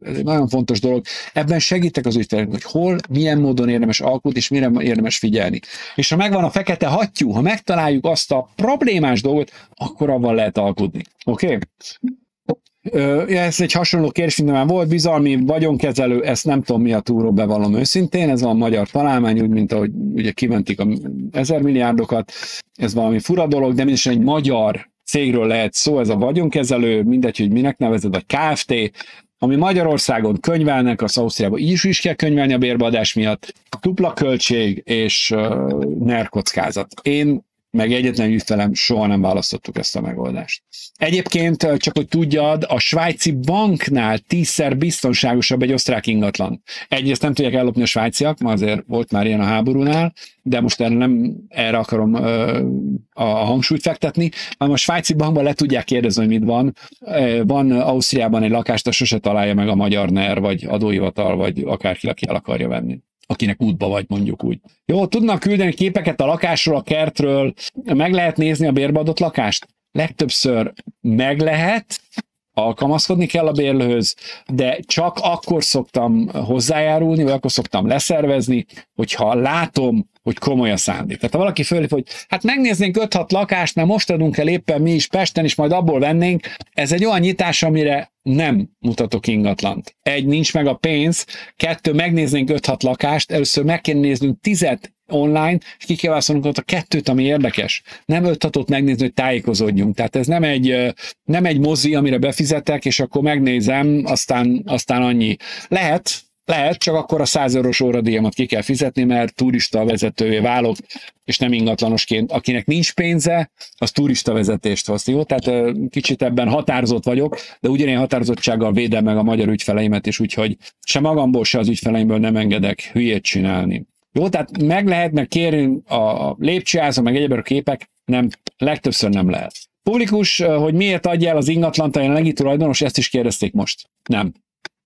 ez egy nagyon fontos dolog. Ebben segítek az ügyfeleknek, hogy hol, milyen módon érdemes alkudni, és mire érdemes figyelni. És ha megvan a fekete hattyú, ha megtaláljuk azt a problémás dolgot, akkor abban lehet alkudni. Oké? Okay? Ez egy hasonló kérdés, mint már volt, bizalmi vagyonkezelő, ezt nem tudom mi a túró, bevallom őszintén, ez van a magyar találmány, úgy, mint ahogy ugye kimentik a ezer milliárdokat, ez valami fura dolog, de mindis egy magyar cégről lehet szó, ez a vagyonkezelő, mindegy, hogy minek nevezed, vagy Kft., ami Magyarországon könyvelnek, az Ausztriában így is, is kell könyvelni a bérbeadás miatt, dupla költség és uh, NER kockázat. Én meg egyetlen ügyfelem soha nem választottuk ezt a megoldást. Egyébként, csak hogy tudjad, a svájci banknál tízszer biztonságosabb egy osztrák ingatlan. Egyrészt nem tudják ellopni a svájciak, ma azért volt már ilyen a háborúnál, de most erre nem erre akarom ö, a hangsúlyt fektetni, hanem a svájci bankban le tudják kérdezni, hogy mit van. Van Ausztriában egy lakást, de sose találja meg a magyar NER, vagy adóhivatal, vagy akárki, aki el akarja venni, akinek útba vagy, mondjuk úgy. Jó, tudnak küldeni képeket a lakásról, a kertről, meg lehet nézni a bérbe adott lakást? Legtöbbször meg lehet, alkalmazkodni kell a bérlőhöz, de csak akkor szoktam hozzájárulni, vagy akkor szoktam leszervezni, hogyha látom, hogy komoly a szándék. Tehát ha valaki fölép, hogy hát megnéznénk öt-hat lakást, mert most adunk el éppen mi is Pesten, és majd abból vennénk, ez egy olyan nyitás, amire nem mutatok ingatlant. Egy, nincs meg a pénz, kettő, megnéznénk öt-hat lakást, először meg kell néznünk tizet online, és ki kell válaszolnunk ott a kettőt, ami érdekes. Nem öt-hatot megnézni, hogy tájékozódjunk. Tehát ez nem egy, nem egy mozi, amire befizetek, és akkor megnézem, aztán, aztán annyi. Lehet, Lehet, csak akkor a száz eurós óradíjamat ki kell fizetni, mert turista vezetővé válok, és nem ingatlanosként. Akinek nincs pénze, az turista vezetést hoz. Jó? Tehát kicsit ebben határozott vagyok, de ugyanilyen határozottsággal védem meg a magyar ügyfeleimet, és úgyhogy se magamból, se az ügyfeleimből nem engedek hülyét csinálni. Jó, tehát meg lehet, meg kérünk a lépcsőházon, meg egyébként a képek, nem, legtöbbször nem lehet. Publikus, hogy miért adja el az ingatlant a jelenlegi tulajdonos, ezt is kérdezték most. Nem.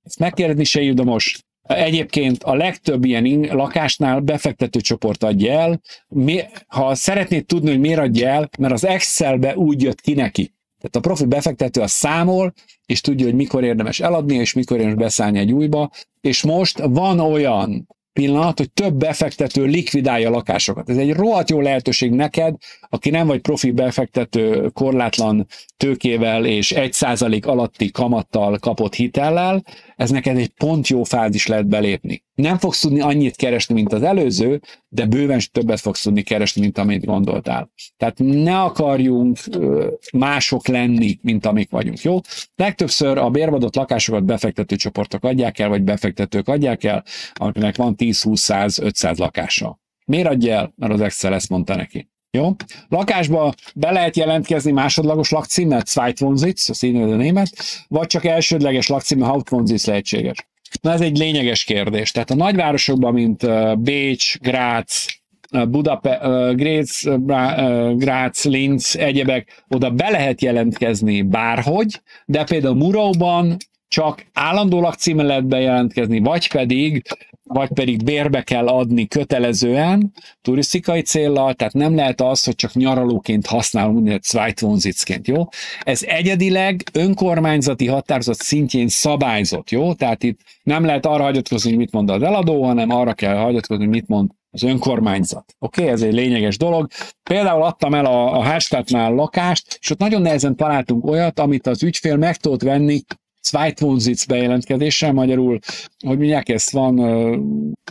Ezt megkérdezni se érdemes. Egyébként a legtöbb ilyen lakásnál befektető csoport adja el. Mi, ha szeretnéd tudni, hogy miért adja el, mert az Excelbe úgy jött ki neki. Tehát a profi befektető a számol, és tudja, hogy mikor érdemes eladni, és mikor érdemes beszállni egy újba. És most van olyan pillanat, hogy több befektető likvidálja lakásokat. Ez egy rohadt jó lehetőség neked, aki nem vagy profi befektető korlátlan tőkével és egy százalék alatti kamattal kapott hitellel, ez neked egy pont jó fázis lehet belépni. Nem fogsz tudni annyit keresni, mint az előző, de bőven többet fogsz tudni keresni, mint amit gondoltál. Tehát ne akarjunk mások lenni, mint amik vagyunk, jó? Legtöbbször a bérbeadott lakásokat befektető csoportok adják el, vagy befektetők adják el, akinek van tíz, húsz, száz, ötszáz lakása. Miért adja el? Mert az Excel ezt mondta neki. Jó? Lakásba be lehet jelentkezni másodlagos lakcímmel, Zweitwohnsitz, a színűző német, vagy csak elsődleges lakcímmel, Hauptwohnsitz lehetséges. Na ez egy lényeges kérdés. Tehát a nagyvárosokban, mint Bécs, Graz, Budapest, Gréz, Graz, Linz, egyebek, oda be lehet jelentkezni bárhogy, de például Murauban csak állandó lakcímmel lehet bejelentkezni, vagy pedig vagy pedig bérbe kell adni kötelezően, turisztikai céllal, tehát nem lehet az, hogy csak nyaralóként használom, úgynevezett Zweitwohnsitzként, jó? Ez egyedileg önkormányzati határozat szintjén szabályzott, jó? Tehát itt nem lehet arra hagyatkozni, hogy mit mond az eladó, hanem arra kell hagyatkozni, hogy mit mond az önkormányzat. Oké, okay, ez egy lényeges dolog. Például adtam el a, a Hárstátnál lakást, és ott nagyon nehezen találtunk olyat, amit az ügyfél meg tudott venni Zweitwohnsitz bejelentkezéssel, magyarul, hogy mondják, ezt van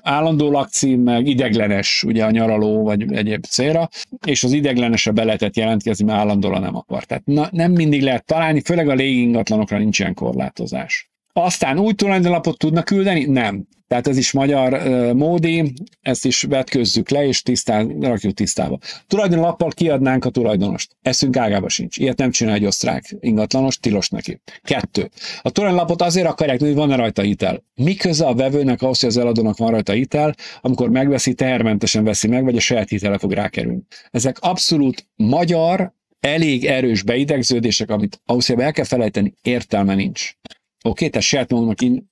állandó lakcím, meg ideglenes, ugye a nyaraló, vagy egyéb célra, és az ideglenesre be lehetett jelentkezni, mert állandóan nem akar. Tehát na, nem mindig lehet találni, főleg a légi ingatlanokra nincsen korlátozás. Aztán új tulajdonlapot tudnak küldeni? Nem. Tehát ez is magyar uh, módi, ezt is vetközzük le, és tisztán, rakjuk tisztába. Tulajdonlappal kiadnánk a tulajdonost. Eszünk ágába sincs. Ilyet nem csinál egy osztrák ingatlanos, tilos neki. Kettő. A tulajdonlapot azért akarják, hogy van-e rajta hitel. Mi köze a vevőnek ahhoz, hogy az eladónak van rajta hitel, amikor megveszi, tehermentesen veszi meg, vagy a saját hitele fog rákerülni. Ezek abszolút magyar, elég erős beidegződések, amit Ausztriában el kell felejteni, értelme nincs. Oké, tehát saját magunknak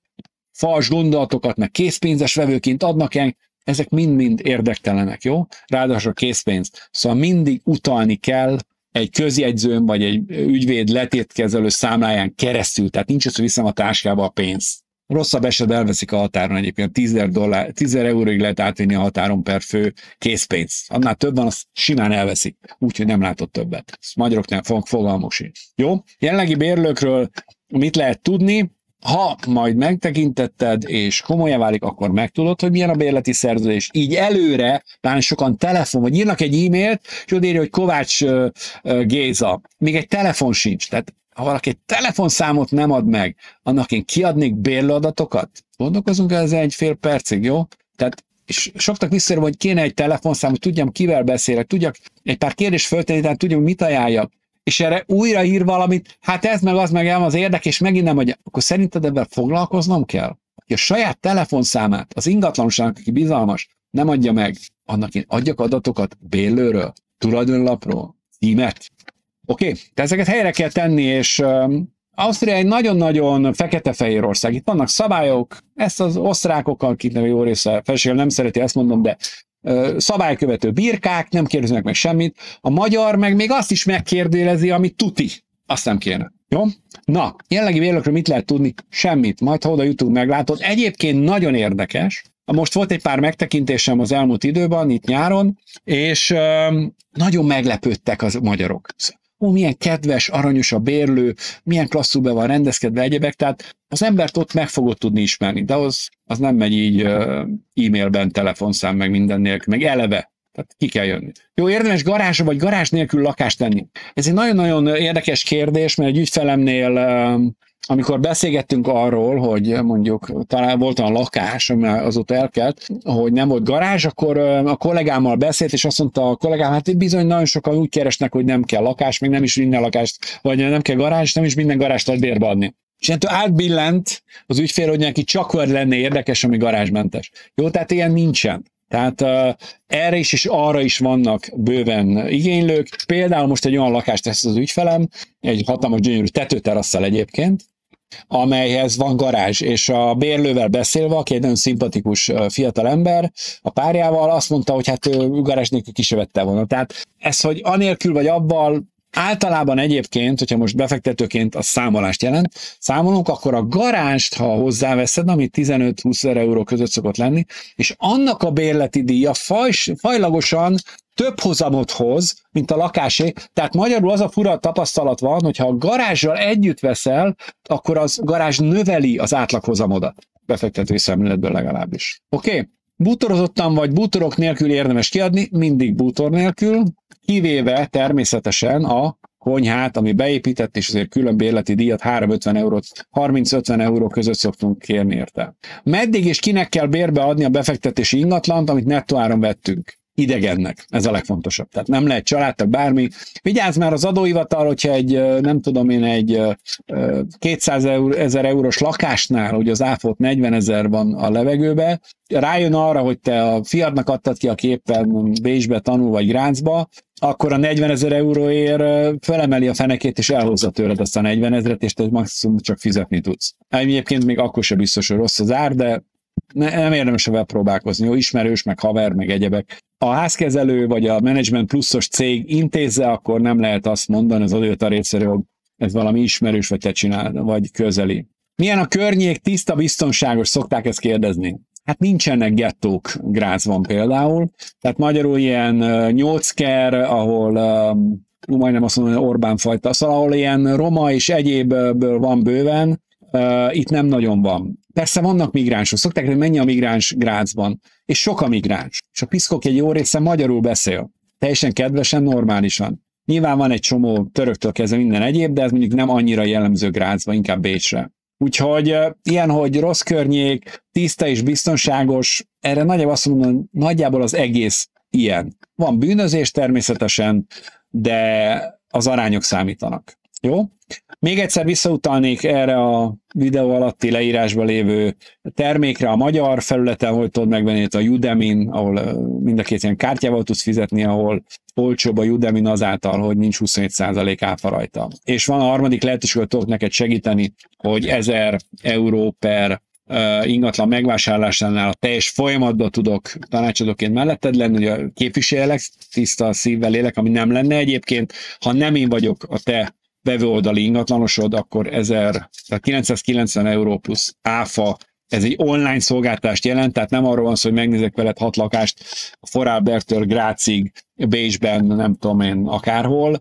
fals gondolatokat, meg készpénzes vevőként adnak el, ezek mind-mind érdektelenek, jó? Ráadásul készpénz. Szóval mindig utalni kell egy közjegyzőn, vagy egy ügyvéd letétkezelő számláján keresztül, tehát nincs az, hogy viszem a táskába a pénzt. Rosszabb esetben elveszik a határon egyébként, tízezer euróig lehet átvinni a határon per fő készpénz. Annál több van, azt simán elveszik, úgyhogy nem látott többet. Ezt magyaroknál fogalmuk sincs. Jó? Jelenlegi bérlőkről mit lehet tudni? Ha majd megtekintetted, és komolyan válik, akkor megtudod, hogy milyen a bérleti szerződés. Így előre, bár sokan telefon, vagy írnak egy e-mailt, és odaírja, hogy Kovács Géza. Még egy telefon sincs, tehát ha valaki egy telefonszámot nem ad meg, annak én kiadnék bérlőadatokat? Gondolkozunk ezzel egy fél percig, jó? Tehát, és soknak visszaérve, hogy kéne egy telefonszám, hogy tudjam, kivel beszélek, tudjak egy pár kérdést föltenni, tehát tudjam, mit ajánljak. És erre újra ír valamit, hát ez meg az meg el az érdek, és megint nem, hogy akkor szerinted ebben foglalkoznom kell? Aki a saját telefonszámát, az ingatlanosnak, aki bizalmas, nem adja meg, annak én adjak adatokat bérlőről, tulajdonlapról, címet. Oké, okay. De ezeket helyre kell tenni, és um, Ausztria egy nagyon-nagyon fekete-fehér ország. Itt vannak szabályok, ezt az osztrákok, akiknek jó része felségem nem szereti, ezt mondom, de uh, szabálykövető birkák, nem kérdeznek meg semmit. A magyar meg még azt is megkérdőjelezi, amit tuti. Azt nem kéne. Jó? Na, jelenlegi bérlőkről mit lehet tudni? Semmit. Majd ha oda jutunk, meglátod. Egyébként nagyon érdekes. Most volt egy pár megtekintésem az elmúlt időben, itt nyáron, és um, nagyon meglepődtek az magyarok. Ó, milyen kedves, aranyos a bérlő, milyen klasszul be van rendezkedve, egyebek, tehát az embert ott meg fogod tudni ismerni, de az, az nem megy így e-mailben, telefonszám, meg minden nélkül, meg eleve, tehát ki kell jönni. Jó, érdemes garázsra vagy garázs nélkül lakást tenni? Ez egy nagyon-nagyon érdekes kérdés, mert egy ügyfelemnél, amikor beszélgettünk arról, hogy mondjuk talán volt olyan lakás, ami azóta elkelt, hogy nem volt garázs, akkor a kollégámmal beszélt, és azt mondta a kollégám, hát bizony nagyon sokan úgy keresnek, hogy nem kell lakás, még nem is minden lakást, vagy nem kell garázs, nem is minden garást lehet bérbe adni. És ettől átbillent az ügyfél, hogy neki csak olyan lenne érdekes, ami garázsmentes. Jó, tehát ilyen nincsen. Tehát uh, erre is és arra is vannak bőven igénylők. Például most egy olyan lakást tesz az ügyfelem, egy hatalmas gyönyörű tetőterasszal egyébként, amelyhez van garázs, és a bérlővel beszélve, aki egy nagyon szimpatikus fiatal ember, a párjával azt mondta, hogy hát ő garázs nélkül ki se vette volna. Tehát ez, hogy anélkül vagy abban, általában egyébként, hogyha most befektetőként a számolást jelent, számolunk, akkor a garázst, ha hozzáveszed, ami tizenöt-húsz euró között szokott lenni, és annak a bérleti díja faj, fajlagosan több hozamot hoz, mint a lakásé. Tehát magyarul az a fura tapasztalat van, hogyha a garázsal együtt veszel, akkor az garázs növeli az átlaghozamodat. Befektetői szemléletből legalábbis. Oké? Okay? Bútorozottan vagy bútorok nélkül érdemes kiadni, mindig bútor nélkül, kivéve természetesen a konyhát, ami beépített, és azért külön bérleti díjat háromszázötven eurót, harminc-ötven euró között szoktunk kérni érte. Meddig és kinek kell bérbe adni a befektetési ingatlant, amit nettó áron vettünk? Idegennek. Ez a legfontosabb. Tehát nem lehet családtag, bármi. Vigyázz már az adóhivatal, hogyha egy, nem tudom én, egy kétszázezer eurós lakásnál, ugye az áfot negyvenezer van a levegőbe, rájön arra, hogy te a fiadnak adtad ki, aki éppen Bécsbe tanul, vagy Grázba, akkor a negyvenezer euróért felemeli a fenekét, és elhozza tőled azt a negyvenezret, és te maximum csak fizetni tudsz. Egyébként még akkor sem biztos, hogy rossz az ár, de nem érdemes vele próbálkozni, jó, ismerős, meg haver, meg egyebek. A házkezelő vagy a Management Pluszos cég intézze, akkor nem lehet azt mondani az adóta részéről, hogy ez valami ismerős, vagy te csinálod, vagy közeli. Milyen a környék, tiszta, biztonságos, szokták ezt kérdezni? Hát nincsenek gettók, Grázban például. Tehát magyarul ilyen nyolcker, ahol uh, majdnem azt mondom, hogy Orbán fajta, szóval ahol ilyen roma és egyébből van bőven, uh, itt nem nagyon van. Persze vannak migránsok, szokták, hogy mennyi a migráns Grázban, és sok a migráns, és a piszkok egy jó része magyarul beszél, teljesen kedvesen, normálisan. Nyilván van egy csomó töröktől kezdve minden egyéb, de ez mondjuk nem annyira jellemző Grázban, inkább Bécsre. Úgyhogy ilyen, hogy rossz környék, tiszta és biztonságos, erre nagyjából azt mondom, nagyjából az egész ilyen. Van bűnözés természetesen, de az arányok számítanak. Jó? Még egyszer visszautalnék erre a videó alatti leírásban lévő termékre a magyar felületen, hogy tudod megvenni, a Udemy-n, ahol mind a két ilyen kártyával tudsz fizetni, ahol olcsóbb a Udemy azáltal, hogy nincs huszonhét százalék áfa rajta. És van a harmadik lehetőség, hogy tudok neked segíteni, hogy ezer euró per ingatlan megvásárlásánál a teljes folyamatban tudok tanácsadóként melletted lenni, ugye képviselek tiszta szívvel, lélek, ami nem lenne egyébként, ha nem én vagyok a te vevőoldali ingatlanosod, akkor ezerkilencszázkilencven euró plusz áfa, ez egy online szolgáltást jelent, tehát nem arról van szó, hogy megnézek veled hat lakást Vorarlbergtől Grazig, Bécsben, nem tudom én, akárhol,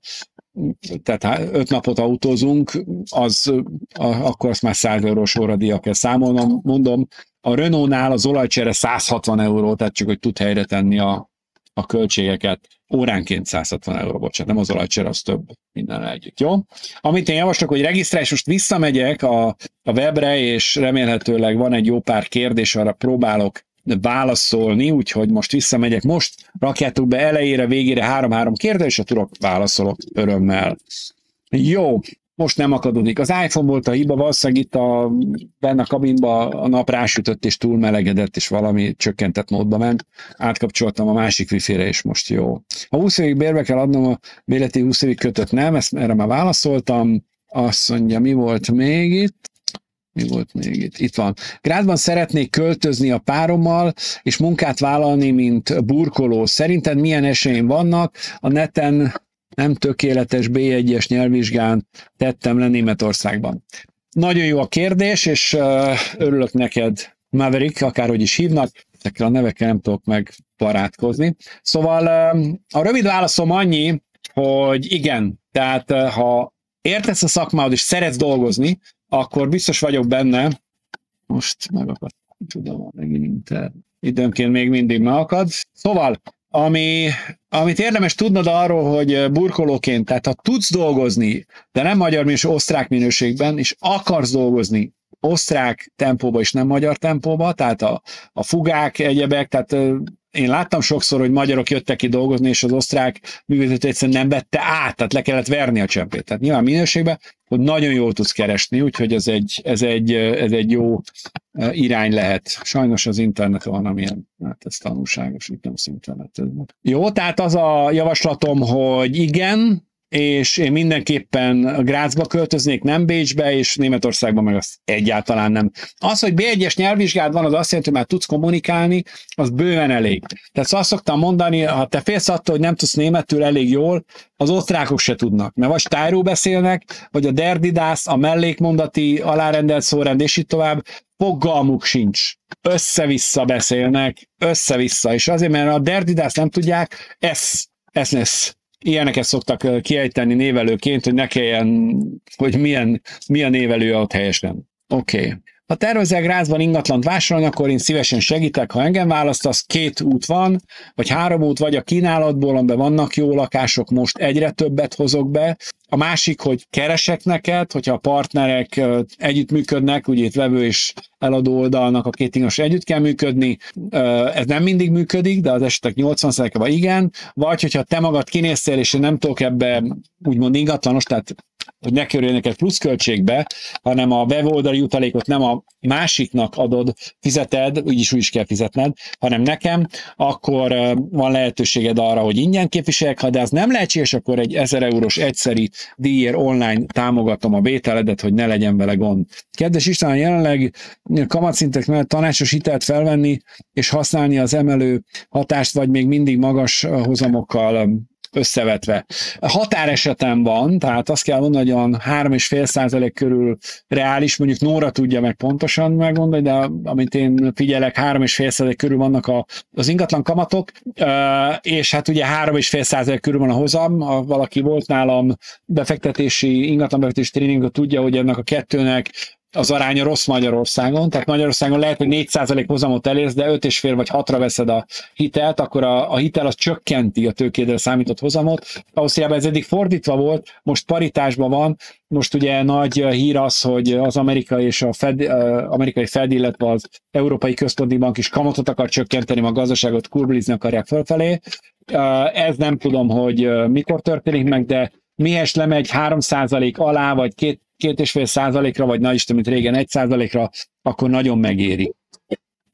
tehát öt napot autózunk, az, a, akkor azt már száz eurós óradíjat kell számolnom, mondom, a Renault-nál az olajcsere száz hatvan euró, tehát csak hogy tud helyre tenni a, a költségeket, óránként száz hatvan euró, bocsánat, nem az olajcsere, az több minden együtt, jó? Amit én javaslok, hogy regisztrálj, és most visszamegyek a, a webre, és remélhetőleg van egy jó pár kérdés, arra próbálok válaszolni, úgyhogy most visszamegyek, most rakjátok be elejére, végére három-három kérdésre, tudok, válaszolok örömmel. Jó, most nem akadodik. Az iPhone volt a hiba, valószínűleg itt a, benne a kabinban a nap rásütött és túlmelegedett, és valami csökkentett módba ment. Átkapcsoltam a másik wifi-re, és most jó. Ha húsz évig bérbe kell adnom, a béleti húsz évig kötött nem, ezt erre már válaszoltam. Azt mondja, mi volt még itt? Mi volt még itt? Itt van. Grázban szeretnék költözni a párommal, és munkát vállalni, mint burkoló. Szerinted milyen esélyem vannak? A neten nem tökéletes bé egyes nyelvvizsgán tettem le Németországban. Nagyon jó a kérdés, és örülök neked, Maverick, akárhogy is hívnak. Ezekkel a nevekkel nem tudok megbarátkozni. Szóval a rövid válaszom annyi, hogy igen, tehát ha értesz a szakmához, és szeretsz dolgozni, akkor biztos vagyok benne, most megakad, tudom, megint időnként még mindig megakad. Szóval, ami, amit érdemes tudnod arról, hogy burkolóként, tehát ha tudsz dolgozni, de nem magyar minőségben, osztrák minőségben, és akarsz dolgozni osztrák tempóba és nem magyar tempóba, tehát a, a fugák, egyebek, tehát én láttam sokszor, hogy magyarok jöttek ki dolgozni, és az osztrák művezető egyszerűen nem vette át, tehát le kellett verni a csempét. Tehát nyilván minőségben, hogy nagyon jól tudsz keresni, úgyhogy ez egy, ez egy, ez egy jó irány lehet. Sajnos az internet van, amilyen, hát ez tanulságos, itt nem szinten. Jó, tehát az a javaslatom, hogy igen, és én mindenképpen Grazba költöznék, nem Bécsbe, és Németországban meg azt egyáltalán nem. Az, hogy bé egyes nyelvvizsgád van, az azt jelenti, hogy már tudsz kommunikálni, az bőven elég. Tehát azt szoktam mondani, ha te félsz attól, hogy nem tudsz németül elég jól, az osztrákok se tudnak, mert vagy stájról beszélnek, vagy a der, die, das, a mellékmondati, alárendelt szórend, és így tovább, fogalmuk sincs. Össze-vissza beszélnek, össze-vissza, és azért, mert a der, die, das nem tudják, ez, ez lesz. Ilyeneket szoktak kiejteni névelőként, hogy ne kelljen, hogy milyen, milyen névelő ott helyesen. Oké. Okay. Ha tervezel Grazban ingatlant vásárolni, akkor én szívesen segítek, ha engem választasz, két út van, vagy három út, vagy a kínálatból, amiben vannak jó lakások, most egyre többet hozok be. A másik, hogy keresek neked, hogyha a partnerek együttműködnek, ugye itt vevő és eladó oldalnak a két ingyenes együtt kell működni, ez nem mindig működik, de az esetek nyolcvan százalékában igen, vagy hogyha te magad kinéztél, és én nem tudok ebbe úgymond ingatlanos, tehát hogy ne kerülj neked pluszköltségbe, hanem a weboldali jutalékot nem a másiknak adod, fizeted, úgyis úgy is kell fizetned, hanem nekem, akkor van lehetőséged arra, hogy ingyen képviseljek, ha de az nem lehetséges, akkor egy ezer eurós egyszeri díjért online támogatom a vételedet, hogy ne legyen vele gond. Kedves István, jelenleg kamatszintek mellett tanácsos hitelt felvenni és használni az emelő hatást, vagy még mindig magas hozamokkal összevetve. Határesetem van, tehát azt kell mondani, hogy olyan három egész öt százalék körül reális, mondjuk Nóra tudja meg pontosan megmondani, de amit én figyelek, három egész öt százalék körül vannak a, az ingatlan kamatok, és hát ugye három egész öt százalék körül van a hozam, ha valaki volt nálam befektetési, ingatlanbefektetési tréningot, tudja, hogy ennek a kettőnek az aránya rossz Magyarországon, tehát Magyarországon lehet, hogy négy százalék hozamot elérsz, de öt és fél vagy hatra veszed a hitelt, akkor a, a hitel az csökkenti a tőkédre számított hozamot. Ausztriában ez eddig fordítva volt, most paritásban van, most ugye nagy hír az, hogy az amerikai és a Fed, amerikai Fed, illetve az Európai Központi Bank is kamatot akar csökkenteni, a gazdaságot kurblizni akarják fölfelé. Ez nem tudom, hogy mikor történik meg, de mihez lemegy három százalék alá, vagy két két és fél százalékra, vagy na Isten, mint régen egy százalékra, akkor nagyon megéri.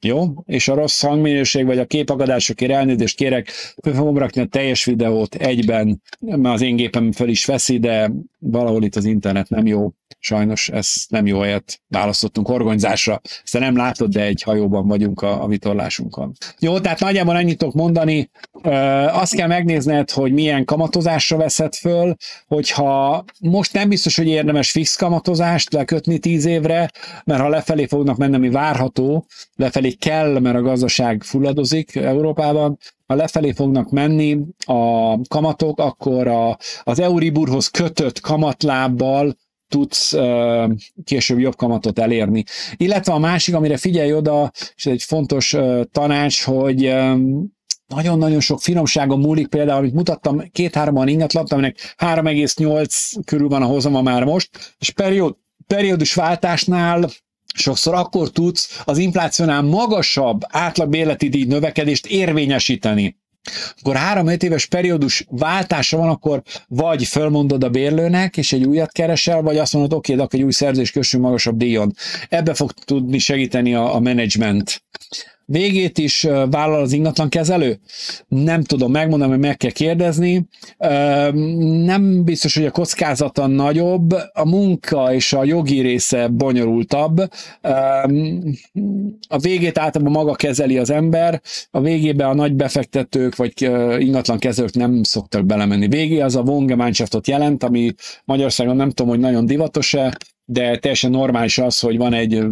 Jó? És a rossz hangminőség, vagy a képakadásokért elnézést kérek, föl fogom rakni a teljes videót egyben, mert az én gépem föl is veszi, de valahol itt az internet nem jó. Sajnos ez nem jó helyet választottunk horgonyzásra. Ezt nem látod, de egy hajóban vagyunk a, a vitorlásunkon. Jó, tehát nagyjából annyit tudok mondani. Ö, azt kell megnézned, hogy milyen kamatozásra veszed föl, hogyha most nem biztos, hogy érdemes fix kamatozást lekötni tíz évre, mert ha lefelé fognak menni, ami várható, lefelé kell, mert a gazdaság fulladozik Európában, ha lefelé fognak menni a kamatok, akkor a, az Euriborhoz kötött kamatlábbal tudsz uh, később jobb kamatot elérni. Illetve a másik, amire figyelj oda, és ez egy fontos uh, tanács, hogy um, nagyon-nagyon sok finomságon múlik, például, amit mutattam, két-háromban ingatlant, aminek három egész nyolc körül van a hozama már most, és periód, periódus váltásnál sokszor akkor tudsz az inflációnál magasabb átlagbérleti díj növekedést érvényesíteni. Akkor három-öt éves periódus váltása van, akkor vagy fölmondod a bérlőnek, és egy újat keresel, vagy azt mondod, oké, de akkor egy új szerződést kössünk magasabb díjon. Ebbe fog tudni segíteni a, a menedzsment. Végét is vállal az ingatlankezelő? Nem tudom, megmondom, hogy meg kell kérdezni. Nem biztos, hogy a kockázata nagyobb, a munka és a jogi része bonyolultabb. A végét általában maga kezeli az ember, a végébe a nagy befektetők vagy ingatlankezelők nem szoktak belemenni. Végé az a Wohngemeinschaftot jelent, ami Magyarországon nem tudom, hogy nagyon divatos-e, de teljesen normális az, hogy van egy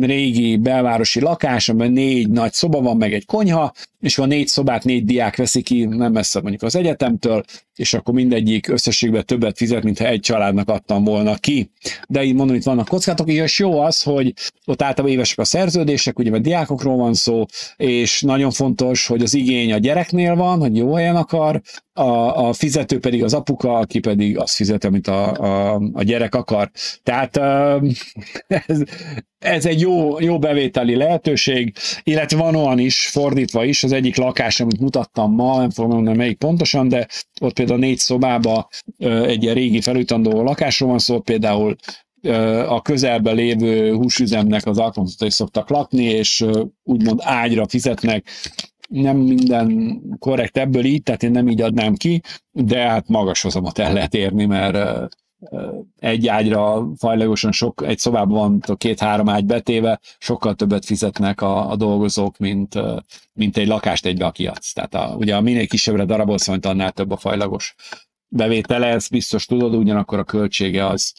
régi belvárosi lakás, amiben négy nagy szoba van, meg egy konyha, és a négy szobát négy diák veszi ki, nem messze mondjuk az egyetemtől, és akkor mindegyik összességben többet fizet, mintha egy családnak adtam volna ki. De így mondom, itt vannak kockátok, és jó az, hogy ott általában évesek a szerződések, ugye mert diákokról van szó, és nagyon fontos, hogy az igény a gyereknél van, hogy jó helyen akar, a, a fizető pedig az apuka, aki pedig azt fizet, amit a, a, a gyerek akar. Tehát ez, ez egy jó, jó bevételi lehetőség, illetve van olyan is, fordítva is, az egyik lakás, amit mutattam ma, nem fogom mondani melyik pontosan, de ott például négy szobában egy ilyen régi felújítandó lakásról van szó, például a közelben lévő húsüzemnek az alkalmazottai szoktak lakni, és úgymond ágyra fizetnek. Nem minden korrekt ebből így, tehát én nem így adnám ki, de hát magas hozamat el lehet érni, mert egy ágyra fajlagosan sok, egy szobában van két-három ágy betéve, sokkal többet fizetnek a, a dolgozók, mint, mint egy lakást egybe a kiadsz. Tehát a, ugye a minél kisebbre darabolsz, mint annál több a fajlagos bevétele, ezt biztos tudod, ugyanakkor a költsége az,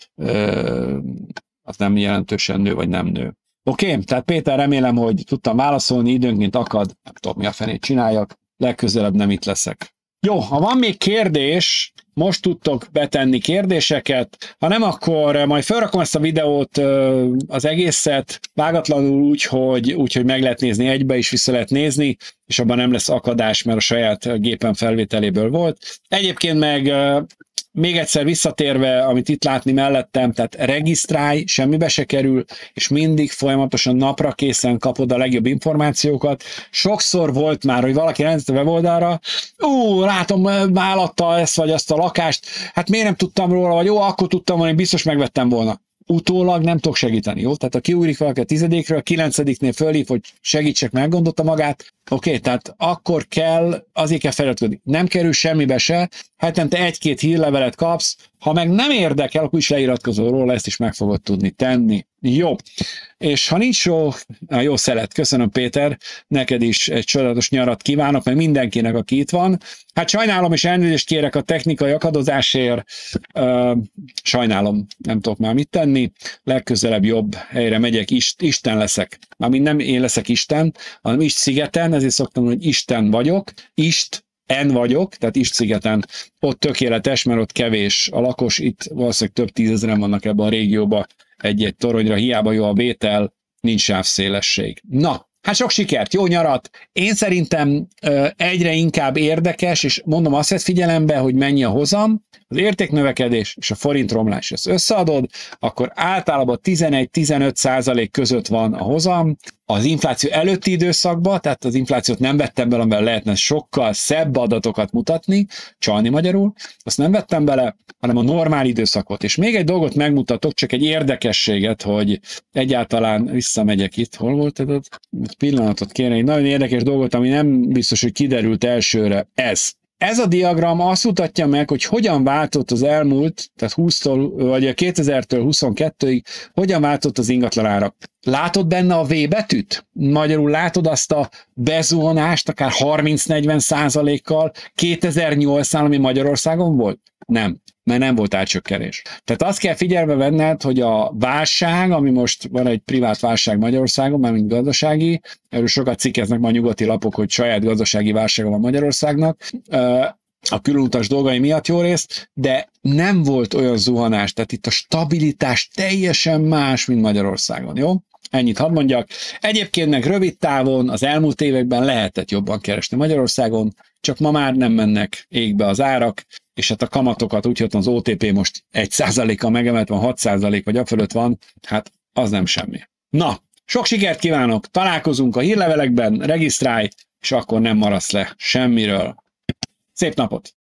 az nem jelentősen nő, vagy nem nő. Oké, okay, tehát Péter, remélem, hogy tudtam válaszolni, időnként akad, nem tudom, mi a fenét csináljak, legközelebb nem itt leszek. Jó, ha van még kérdés, most tudtok betenni kérdéseket, ha nem, akkor majd felrakom ezt a videót, az egészet, vágatlanul úgy, hogy, úgy, hogy meg lehet nézni egybe, és vissza lehet nézni, és abban nem lesz akadás, mert a saját gépen felvételéből volt. Egyébként meg még egyszer visszatérve, amit itt látni mellettem, tehát regisztrálj, semmibe se kerül, és mindig folyamatosan napra készen kapod a legjobb információkat. Sokszor volt már, hogy valaki rendezte a weboldalra, ú, látom, vállalta ezt vagy azt a lakást, hát miért nem tudtam róla, vagy jó, akkor tudtam volna, én biztos megvettem volna. Utólag nem tudok segíteni, jó? Tehát ha kiújlik valaki a tizedikről, a kilencediknél fölhív, hogy segítsek, meggondolta magát, oké, okay, tehát akkor kell, azért kell feliratkozni. Nem kerül semmibe se, hetente egy-két hírlevelet kapsz, ha meg nem érdekel, akkor is leiratkozol róla, ezt is meg fogod tudni tenni. Jó, és ha nincs jó, á, jó szelet, köszönöm Péter, neked is egy csodálatos nyarat kívánok, meg mindenkinek, aki itt van. Hát sajnálom, és elnézést kérek a technikai akadozásért, uh, sajnálom, nem tudok már mit tenni, legközelebb jobb helyre megyek, Ist, Isten leszek. Amint nem én leszek Isten, hanem Ist szigeten, ezért szoktam, hogy Isten vagyok, Ist N. vagyok, tehát Iszt-szigeten, ott tökéletes, mert ott kevés a lakos, itt valószínűleg több tízezeren vannak ebben a régióban egy-egy toronyra, hiába jó a vétel, nincs sávszélesség. Na, hát sok sikert, jó nyarat! Én szerintem egyre inkább érdekes, és mondom azt vesz figyelembe, hogy mennyi a hozam, az értéknövekedés és a forint romlás, ezt összeadod, akkor általában tizenegy-tizenöt százalék között van a hozam. Az infláció előtti időszakban, tehát az inflációt nem vettem bele, amivel lehetne sokkal szebb adatokat mutatni, csalni magyarul, azt nem vettem bele, hanem a normál időszakot. És még egy dolgot megmutatok, csak egy érdekességet, hogy egyáltalán visszamegyek itt, hol volt ez? Pillanatot kérni, egy nagyon érdekes dolgot, ami nem biztos, hogy kiderült elsőre, ez. Ez a diagram azt mutatja meg, hogy hogyan változott az elmúlt, tehát húsztól, vagy a kétezertől huszonkettőig, hogyan változott az ingatlanára. Látod benne a V betűt? Magyarul látod azt a bezuhanást, akár harminc-negyven százalékkal kétezer-nyolcnál, ami Magyarországon volt? Nem, mert nem volt árcsökkenés. Tehát azt kell figyelme venned, hogy a válság, ami most van egy privát válság Magyarországon, már mint gazdasági, erről sokat cikkeznek ma a nyugati lapok, hogy saját gazdasági válsága van Magyarországnak, a különutas dolgai miatt jó részt, de nem volt olyan zuhanás, tehát itt a stabilitás teljesen más, mint Magyarországon, jó? Ennyit hadd mondjak. Egyébként meg rövid távon az elmúlt években lehetett jobban keresni Magyarországon, csak ma már nem mennek égbe az árak, és hát a kamatokat úgy jött, az o té pé most egy százalékkal megemelt van, hat százalék vagy a fölött van, hát az nem semmi. Na, sok sikert kívánok, találkozunk a hírlevelekben, regisztrálj, és akkor nem maradsz le semmiről. Szép napot!